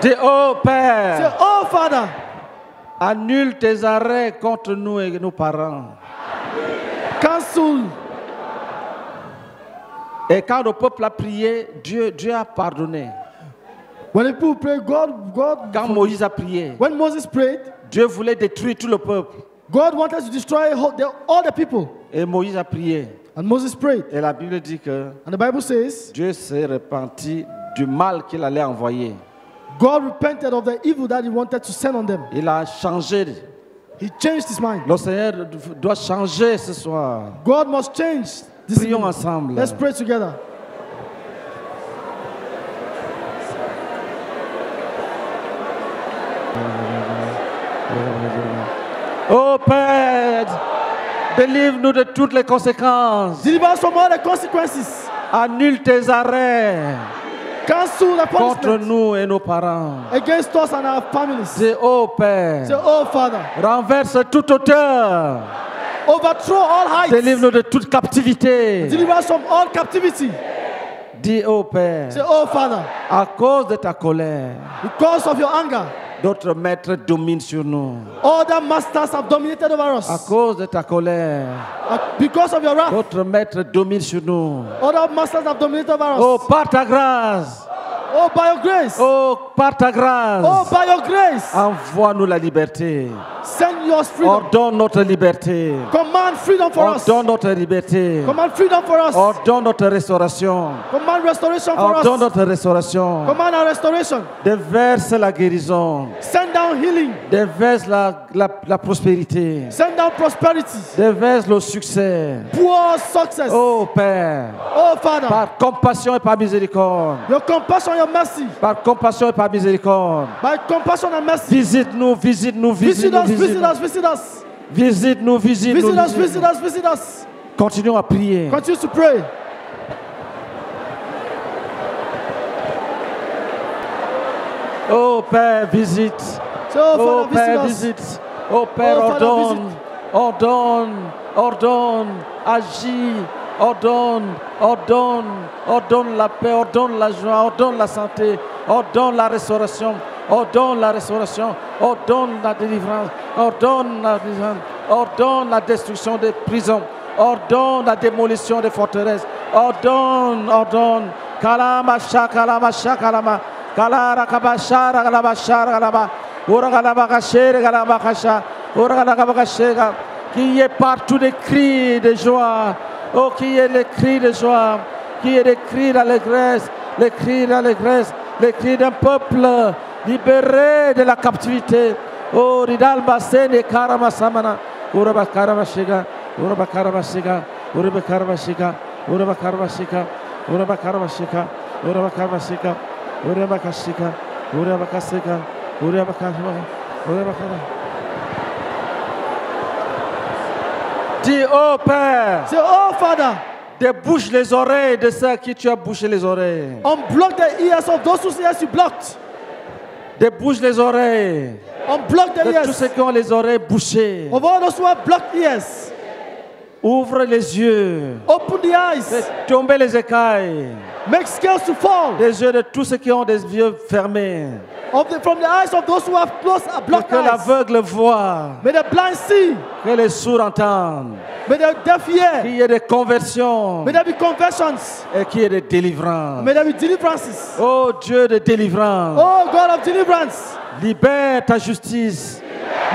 Dis, oh Père, say, oh Father, annule tes arrêts contre nous et nos parents. Cancel. Et quand le peuple a prié, Dieu, Dieu a pardonné. When the people prayed, God, God. Quand Moïse a prié, when Moses prayed, Dieu voulait détruire tout le peuple. God wanted to destroy all the people. Et Moïse a prié. And Moses prayed. Et la Bible dit que. And the Bible says. Dieu s'est repenti du mal qu'il allait envoyer. God repented of the evil that he wanted to send on them. Il a changé. He changed his mind. Le Seigneur doit changer ce soir. God must change this. Prions evening. Ensemble. Let's pray together. Oh Père, délivre-nous de toutes les conséquences. Deliver us from all the consequences. Annule tes arrêts. Cancel the punishment contre nous et nos parents. Against us and our families. Dis, oh Père, say, oh Father, renverse toute hauteur. Overthrow all heights. Délivre-nous de toute captivité. Deliver us from all captivity. Dis, oh Père, say, oh Father, à cause de ta colère, because of your anger, d'autres maîtres dominent sur nous. Other masters have dominated over us. À cause de ta colère. Because of your wrath. D'autres maîtres dominent sur nous. Other masters have dominated over us. Oh, par ta grâce. Oh, by your grace. Oh, par ta grâce. Oh, by your grace. Envoie-nous la liberté. Send your freedom. Ordonne notre liberté. Command freedom for us. Ordonne notre liberté. Command freedom for us. Ordonne notre restauration. Command restoration for us. Ordonne notre restauration. Command our restoration. Déverse la guérison. Send down healing. Déverse la, la, la prospérité. Send down prosperity. Déverse le succès. Pour success. Oh Père. Oh Father. Par compassion et par miséricorde. Your compassion, your mercy. Par compassion et par miséricorde. By compassion and mercy. Visite-nous, visite-nous, visite-nous. Visite us, visite us. Visite nous, visite nous. Visite us, visite us, visite us. Continuons à prier. Continue to pray. Oh Père, visite. Oh Père, visite. Oh Père, ordonne. Ordonne. Ordonne. Agis. Ordonne. Ordonne. Ordonne la paix. Ordonne la joie. Ordonne la santé. Ordonne la restauration. Ordonne la restauration. Ordonne la délivrance. Ordonne la délivrance. Ordonne la destruction des prisons. Ordonne la démolition des forteresses. Ordonne, ordonne. Kalama shakalama shakalama. Kalara kabashara kalabashara kalaba. Urakalaba kashera kalaba kasha. Urakalaba kashera. Qu'il y ait partout des cris de joie. Oh, qu'il y ait des cris de joie. Qu'il y ait des cris d'allégresse. Les cris d'allégresse. Les cris d'un peuple libéré de la captivité. Oh, Ridal Basen et Karama Samana. Uraba Karama Shega. Uraba Karama Shega. Uraba Karama Shega. Uraba Karama Shega. Uraba Karama Shega. Uraba Karama Shega. Uraba Kashika. Uraba Kaseka. Uraba Karama. Uraba Karama. Dis, oh Père. Dis, oh Father. Débouche les oreilles de ceux à qui tu as bouché les oreilles. On bloque les ears of those whose ears you blocked. Débouche les oreilles. On bloque les ears. De tous ceux qui ont les oreilles bouchées. On va those who have blocked ears. Ouvre les yeux. Open the eyes. Fais tomber les écailles. Make scales to fall. Les yeux de tous ceux qui ont des yeux fermés. Of the, from the eyes of those who have closed, blocked eyes. Que l'aveugle voit. May the blind see. Que les sourds entendent. May the deaf hear. Qu'il y ait des conversions. May there be conversions. Et qu'il y ait des délivrances. May there be deliverances. Oh Dieu de délivrance. Oh God of deliverance. Libère ta justice.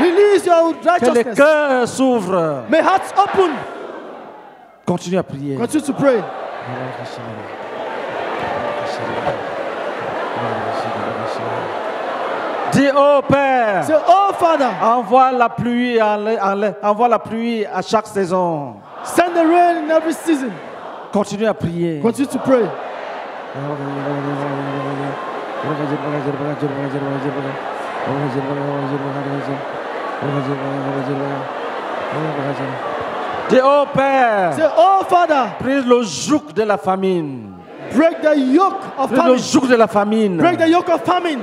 Release your righteousness. Que les cœurs s'ouvrent. May hearts open. Continue à prier. Continue to pray. Dis, oh Père, say, oh, Father, envoie la pluie, envoie la pluie à chaque saison. Send the rain in every season. Continue à prier. Continue to pray. Dis, oh Père, say, oh, Father, brise le joug de la famine. Break the yoke of famine. Brise le joug de la famine. Break the yoke of famine.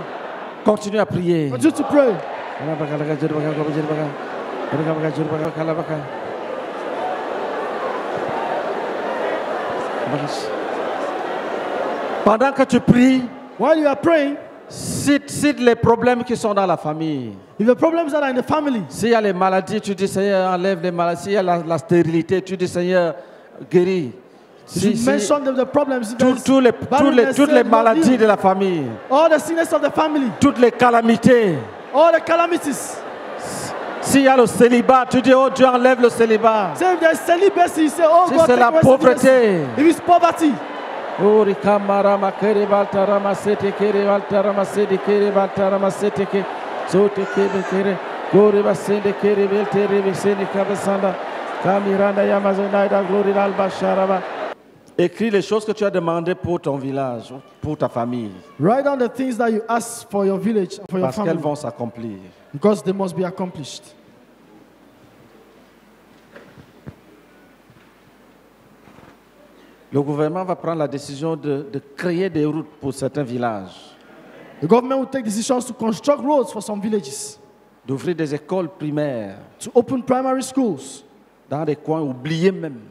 Continue à prier. Continue to pray. Pendant que tu pries, while you are praying, cite, cite les problèmes qui sont dans la famille. If the problems that are in the family. S'il y a les maladies, tu dis Seigneur, enlève les maladies. S'il y a la, la stérilité, tu dis Seigneur, guéris. Si, si, the problems, tout, tout les, tout les, toutes les maladies de la famille, all the sickness of the family, toutes les calamités, all the calamities. S'il y a le célibat, tu dis, oh Dieu, enlève le célibat. So celibacy, say, oh, si c'est la pauvreté, if it's poverty. Oh, écris les choses que tu as demandées pour ton village, pour ta famille. Write down the things that you ask for your village, for your family. Parce qu'elles vont s'accomplir. Because they must be accomplished. Le gouvernement va prendre la décision de, de créer des routes pour certains villages. The government will take decisions to construct roads for some villages. D'ouvrir des écoles primaires. To open primary schools. Dans des coins oubliés même.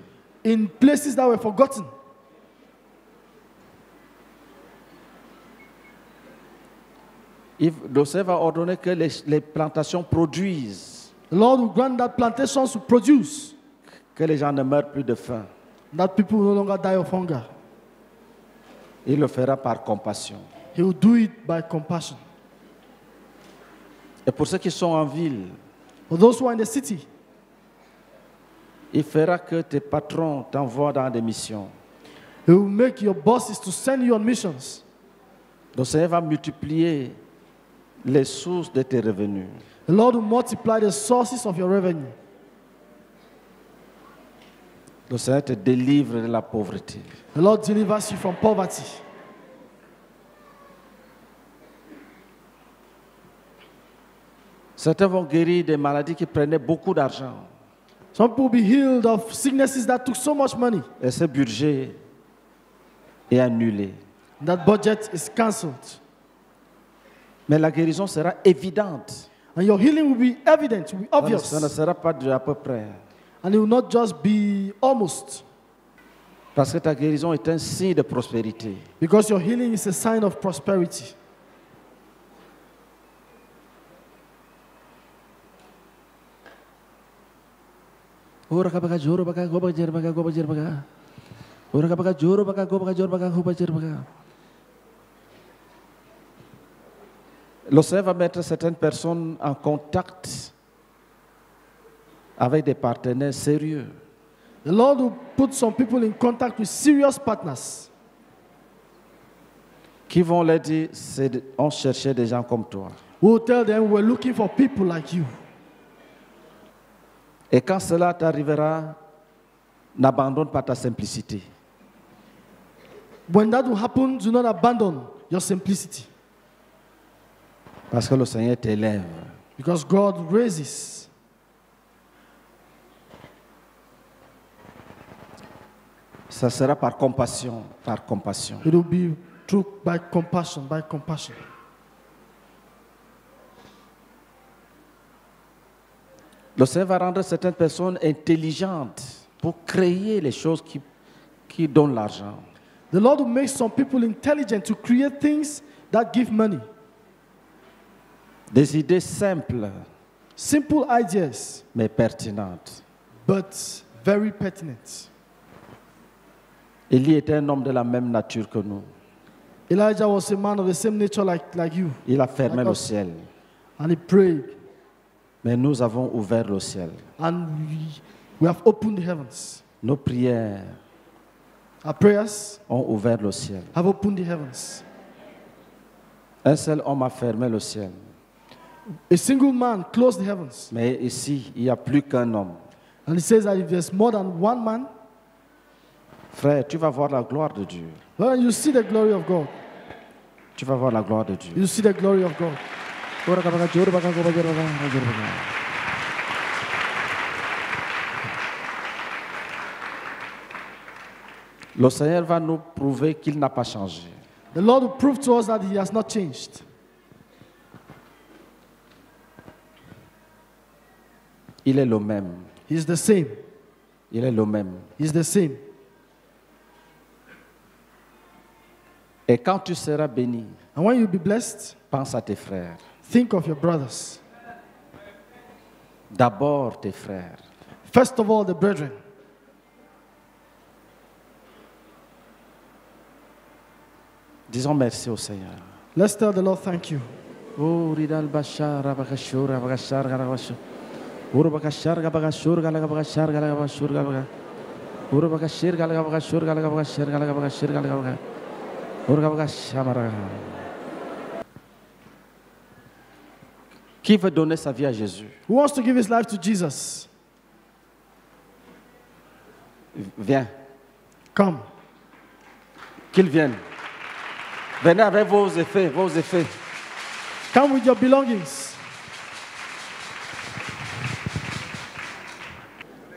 In places that were forgotten. Joseph va ordonner que les, les plantations produisent. The Lord will grant that plantations will produce. Que les gens ne meurent plus de faim. That people no longer die of hunger. Il le fera par compassion. He will do it by compassion. Et pour ceux qui sont en ville, for those who are in the city, il fera que tes patrons t'envoient dans des missions. He will make your bosses to send you on missions. Le Seigneur va multiplier les sources de tes revenus. The Lord will multiply the sources of your revenue. Le Seigneur te délivre de la pauvreté. The Lord delivers you from poverty. Certains vont guérir des maladies qui prenaient beaucoup d'argent. Some people will be healed of sicknesses that took so much money. Et ce budget est annulé. That budget is cancelled. Mais la guérison sera évidente. And your healing will be evident, will be obvious. Ça ne sera pas de à peu près. And it will not just be almost. Parce que ta guérison est un signe de prospérité. Because your healing is a sign of prosperity. Le Seigneur va mettre certaines personnes en contact avec des partenaires sérieux. The Lord will put some people in contact with serious partners. Qui vont leur dire, on cherchait des gens comme toi. Who will tell them we're looking for people like you. Et quand cela t'arrivera, n'abandonne pas ta simplicité. When that will happen, do not abandon your simplicity. Parce que le Seigneur t'élève. Because God raises. Ça sera par compassion, par compassion. It will be through by compassion, by compassion. Le Seigneur va rendre certaines personnes intelligentes pour créer les choses qui, qui donnent l'argent. The Lord will make some people intelligent to create things that give money. Des idées simples, simple ideas, mais pertinentes. But very pertinent. Élie était un homme de la même nature que nous. Elijah was a man of the same nature like, like you. Il a fermé like le us. ciel. And he prayed. Mais nous avons ouvert le ciel. And we, we have opened the heavens. Nos prières Our prayers ont ouvert le ciel. Have opened the heavens. Un seul homme a fermé le ciel. A single man closed the heavens. Mais ici, il n'y a plus qu'un homme. And he says that if there's more than one man, frère, tu vas voir la gloire de Dieu. Well, you see the glory of God. Tu vas voir la gloire de Dieu. You see the glory of God. Le Seigneur va nous prouver qu'il n'a pas changé. The Lord will prove to us that He has not changed. Il est le même. He is the same. Il est le même. He is the same. Et quand tu seras béni, and when you be blessed, pense à tes frères. Think of your brothers. D'abord tes frères. First of all, the brethren. Disons merci au Seigneur. Let's tell the Lord thank you. Oh, Ridal Bashar, Abakashur, Abakashar, Galabashur, Urubakashar, Gabakashur, Galabashar, Galabashur, Galabashur, Urubakashir, Galabashur, Galabashir, Galabashir, Galabashir. Qui veut donner sa vie à Jésus? Who wants to give his life to Jesus? Viens. Come. Qu'il vienne. Venez avec vos effets, vos effets. Come with your belongings.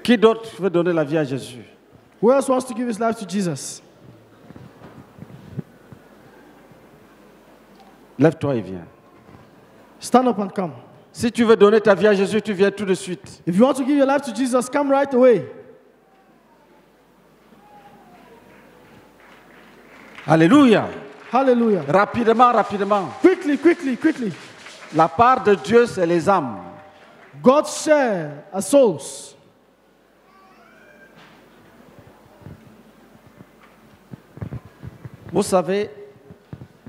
Qui d'autre veut donner la vie à Jésus? Who else wants to give his life to Jesus? Lève-toi et viens. Stand up and come. Si tu veux donner ta vie à Jésus, tu viens tout de suite. If you want to give your life to Jesus, come right away. Alléluia. Alléluia. Rapidement, rapidement. Quickly, quickly, quickly. La part de Dieu, c'est les âmes. God's share are souls. Vous savez,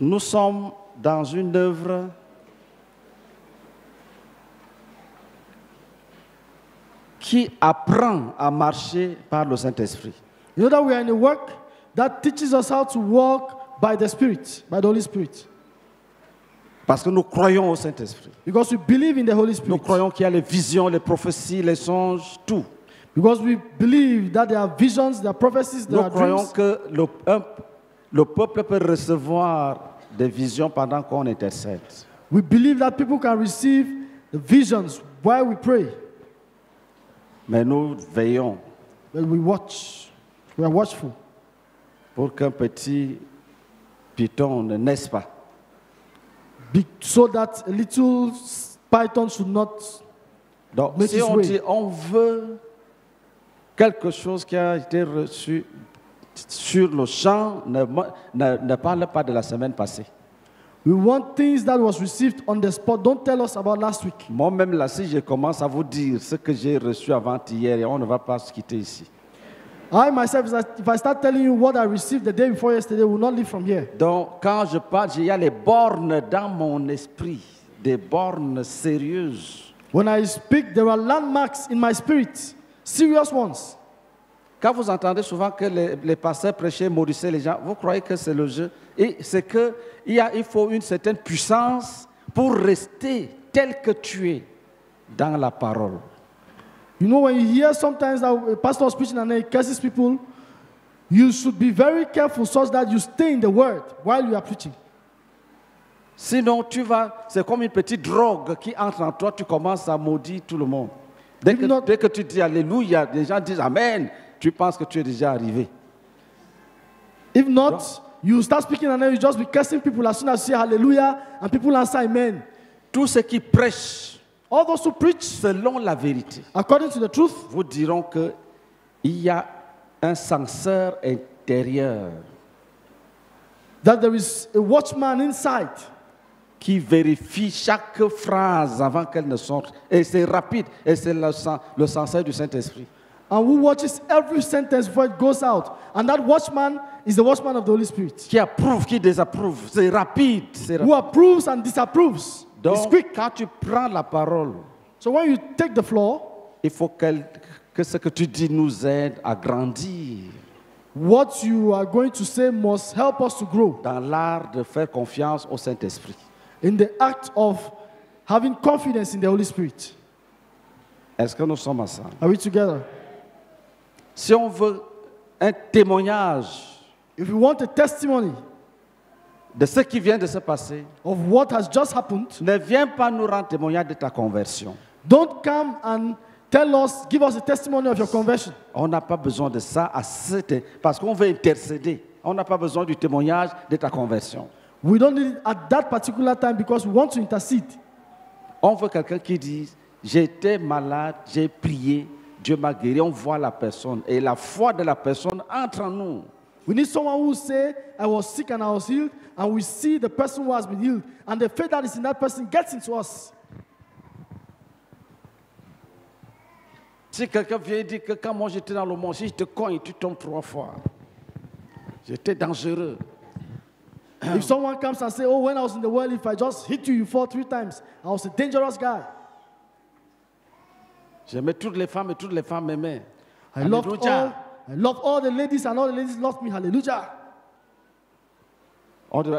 nous sommes dans une œuvre qui apprend à marcher par le Saint-Esprit. You know that we are in a work that teaches us how to walk by the Spirit, by the Holy Spirit. Parce que nous croyons au Saint-Esprit. Because we believe in the Holy Spirit. Nous croyons qu'il y a les visions, les prophéties, les songes, tout. Because we believe that there are visions, there are prophecies, there are dreams. Nous croyons que le, un, le peuple peut recevoir des visions pendant qu'on intercède. We believe that people can receive the visions while we pray. Mais nous veillons. But we watch. We are watchful. Pour qu'un petit piton ne naisse pas. so that little python should not. Donc, si on dit on veut quelque chose qui a été reçu sur le champ, ne, ne, ne parle pas de la semaine passée. We want things that was received on the spot. Don't tell us about last week. Moi-même là, si je commence à vous dire ce que j'ai reçu avant-hier, et on ne va pas se quitter ici. I myself, if I start telling you what I received the day before yesterday, we will not leave from here. Donc, quand je parle, il y a les bornes dans mon esprit, des bornes sérieuses. When I speak, there are landmarks in my spirit, serious ones. Quand vous entendez souvent que les, les pasteurs prêchaient, maudissaient les gens, vous croyez que c'est le jeu? Et c'est que il, y a, il faut une certaine puissance pour rester tel que tu es dans la parole. You know, when you hear sometimes a pastor preaching and he curses people, you should be very careful so that you stay in the word while you are preaching. Sinon, tu vas, c'est comme une petite drogue qui entre en toi, tu commences à maudire tout le monde. Dès que, dès que tu dis Alléluia, les gens disent Amen. Tu penses que tu es déjà arrivé. If not, you start speaking and then you just be cursing people as soon as you say Hallelujah and people answer Amen. Tous ceux qui prêchent, all those who preach, selon la vérité, according to the truth, vous diront que il y a un censeur intérieur, that there is a watchman inside, qui vérifie chaque phrase avant qu'elle ne sorte, et c'est rapide, et c'est le, le censeur du Saint-Esprit. And who watches every sentence before it goes out. And that watchman is the watchman of the Holy Spirit. Qui approuve, qui désapprouve. C'est rapide. Who approves and disapproves. Donc, it's quick. Quand tu prends la parole, so when you take the floor, il faut que, que ce que tu dis nous aide à grandir. What you are going to say must help us to grow. Dans l'art de faire confiance au Saint-Esprit. In the act of having confidence in the Holy Spirit. Est-ce que nous sommes ensemble? Are we together? Si on veut un témoignage, if you want a testimony de ce qui vient de se passer, of what has just happened, ne viens pas nous rendre témoignage de ta conversion. Don't come and tell us, give us a testimony of your conversion. On n'a pas besoin de ça à cette, parce qu'on veut intercéder. On n'a pas besoin du témoignage de ta conversion. We don't need it at that particular time because we want to intercede. On veut quelqu'un qui dise j'étais malade, j'ai prié, Dieu m'a guéri, on voit la personne et la foi de la personne entre en nous. We need someone who say I was sick and I was healed, and we see the person who has been healed, and the faith that is in that person gets into us. Si quelqu'un vient dire que quand moi j'étais dans le monde, si je te cogne, tu tombes trois fois. J'étais dangereux. If someone comes and say, oh, when I was in the world, if I just hit you, you fall three times. I was a dangerous guy. J'aimais toutes les femmes et toutes les femmes m'aimaient. I loved all, I loved all the ladies and all the ladies loved me. Hallelujah.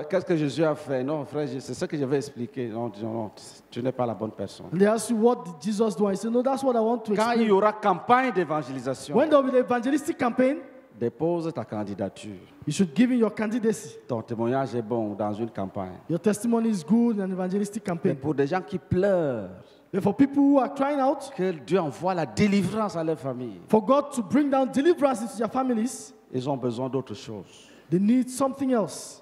Qu'est-ce que Jésus a fait? Non, frère, c'est ce que je vais expliquer. Non, non, tu n'es pas la bonne personne. They ask you what did Jesus do? I say, no, that's what I want to explain. Quand il y aura campagne d'évangélisation, when there will be the evangelistic campaign, dépose ta candidature. You should give in your candidacy. Ton témoignage est bon dans une campagne. Your testimony is good in an evangelistic campaign. Mais pour des gens qui pleurent, but for people who are crying out, que Dieu envoie la délivrance à leur famille. For God to bring down deliverance into their families. Ils ont besoin d'autre chose. They need something else.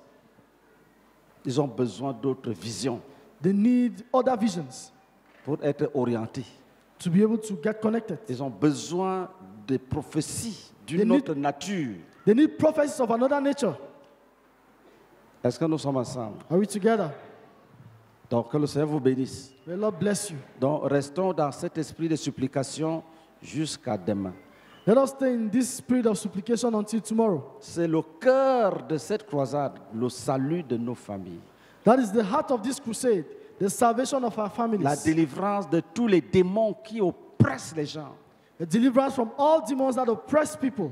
Ils ont besoin d'autres visions. They need other visions. Pour être orientés. To be able to get connected. Ils ont besoin des prophéties d'une autre nature. They need prophecies of another nature. Est-ce que nous sommes ensemble? Are we together? Donc que le Seigneur vous bénisse. May Lord bless you. Donc restons dans cet esprit de supplication jusqu'à demain. Let us stay in this spirit of supplication until tomorrow. C'est le cœur de cette croisade, le salut de nos familles. That is the heart of this crusade, the salvation of our families. La délivrance de tous les démons qui oppressent les gens. The deliverance from all demons that oppress people.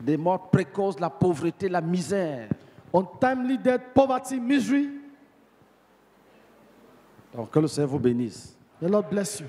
Des morts précoces, la pauvreté, la misère. Untimely death, poverty, misery. Donc que le Seigneur vous bénisse. The Lord bless you.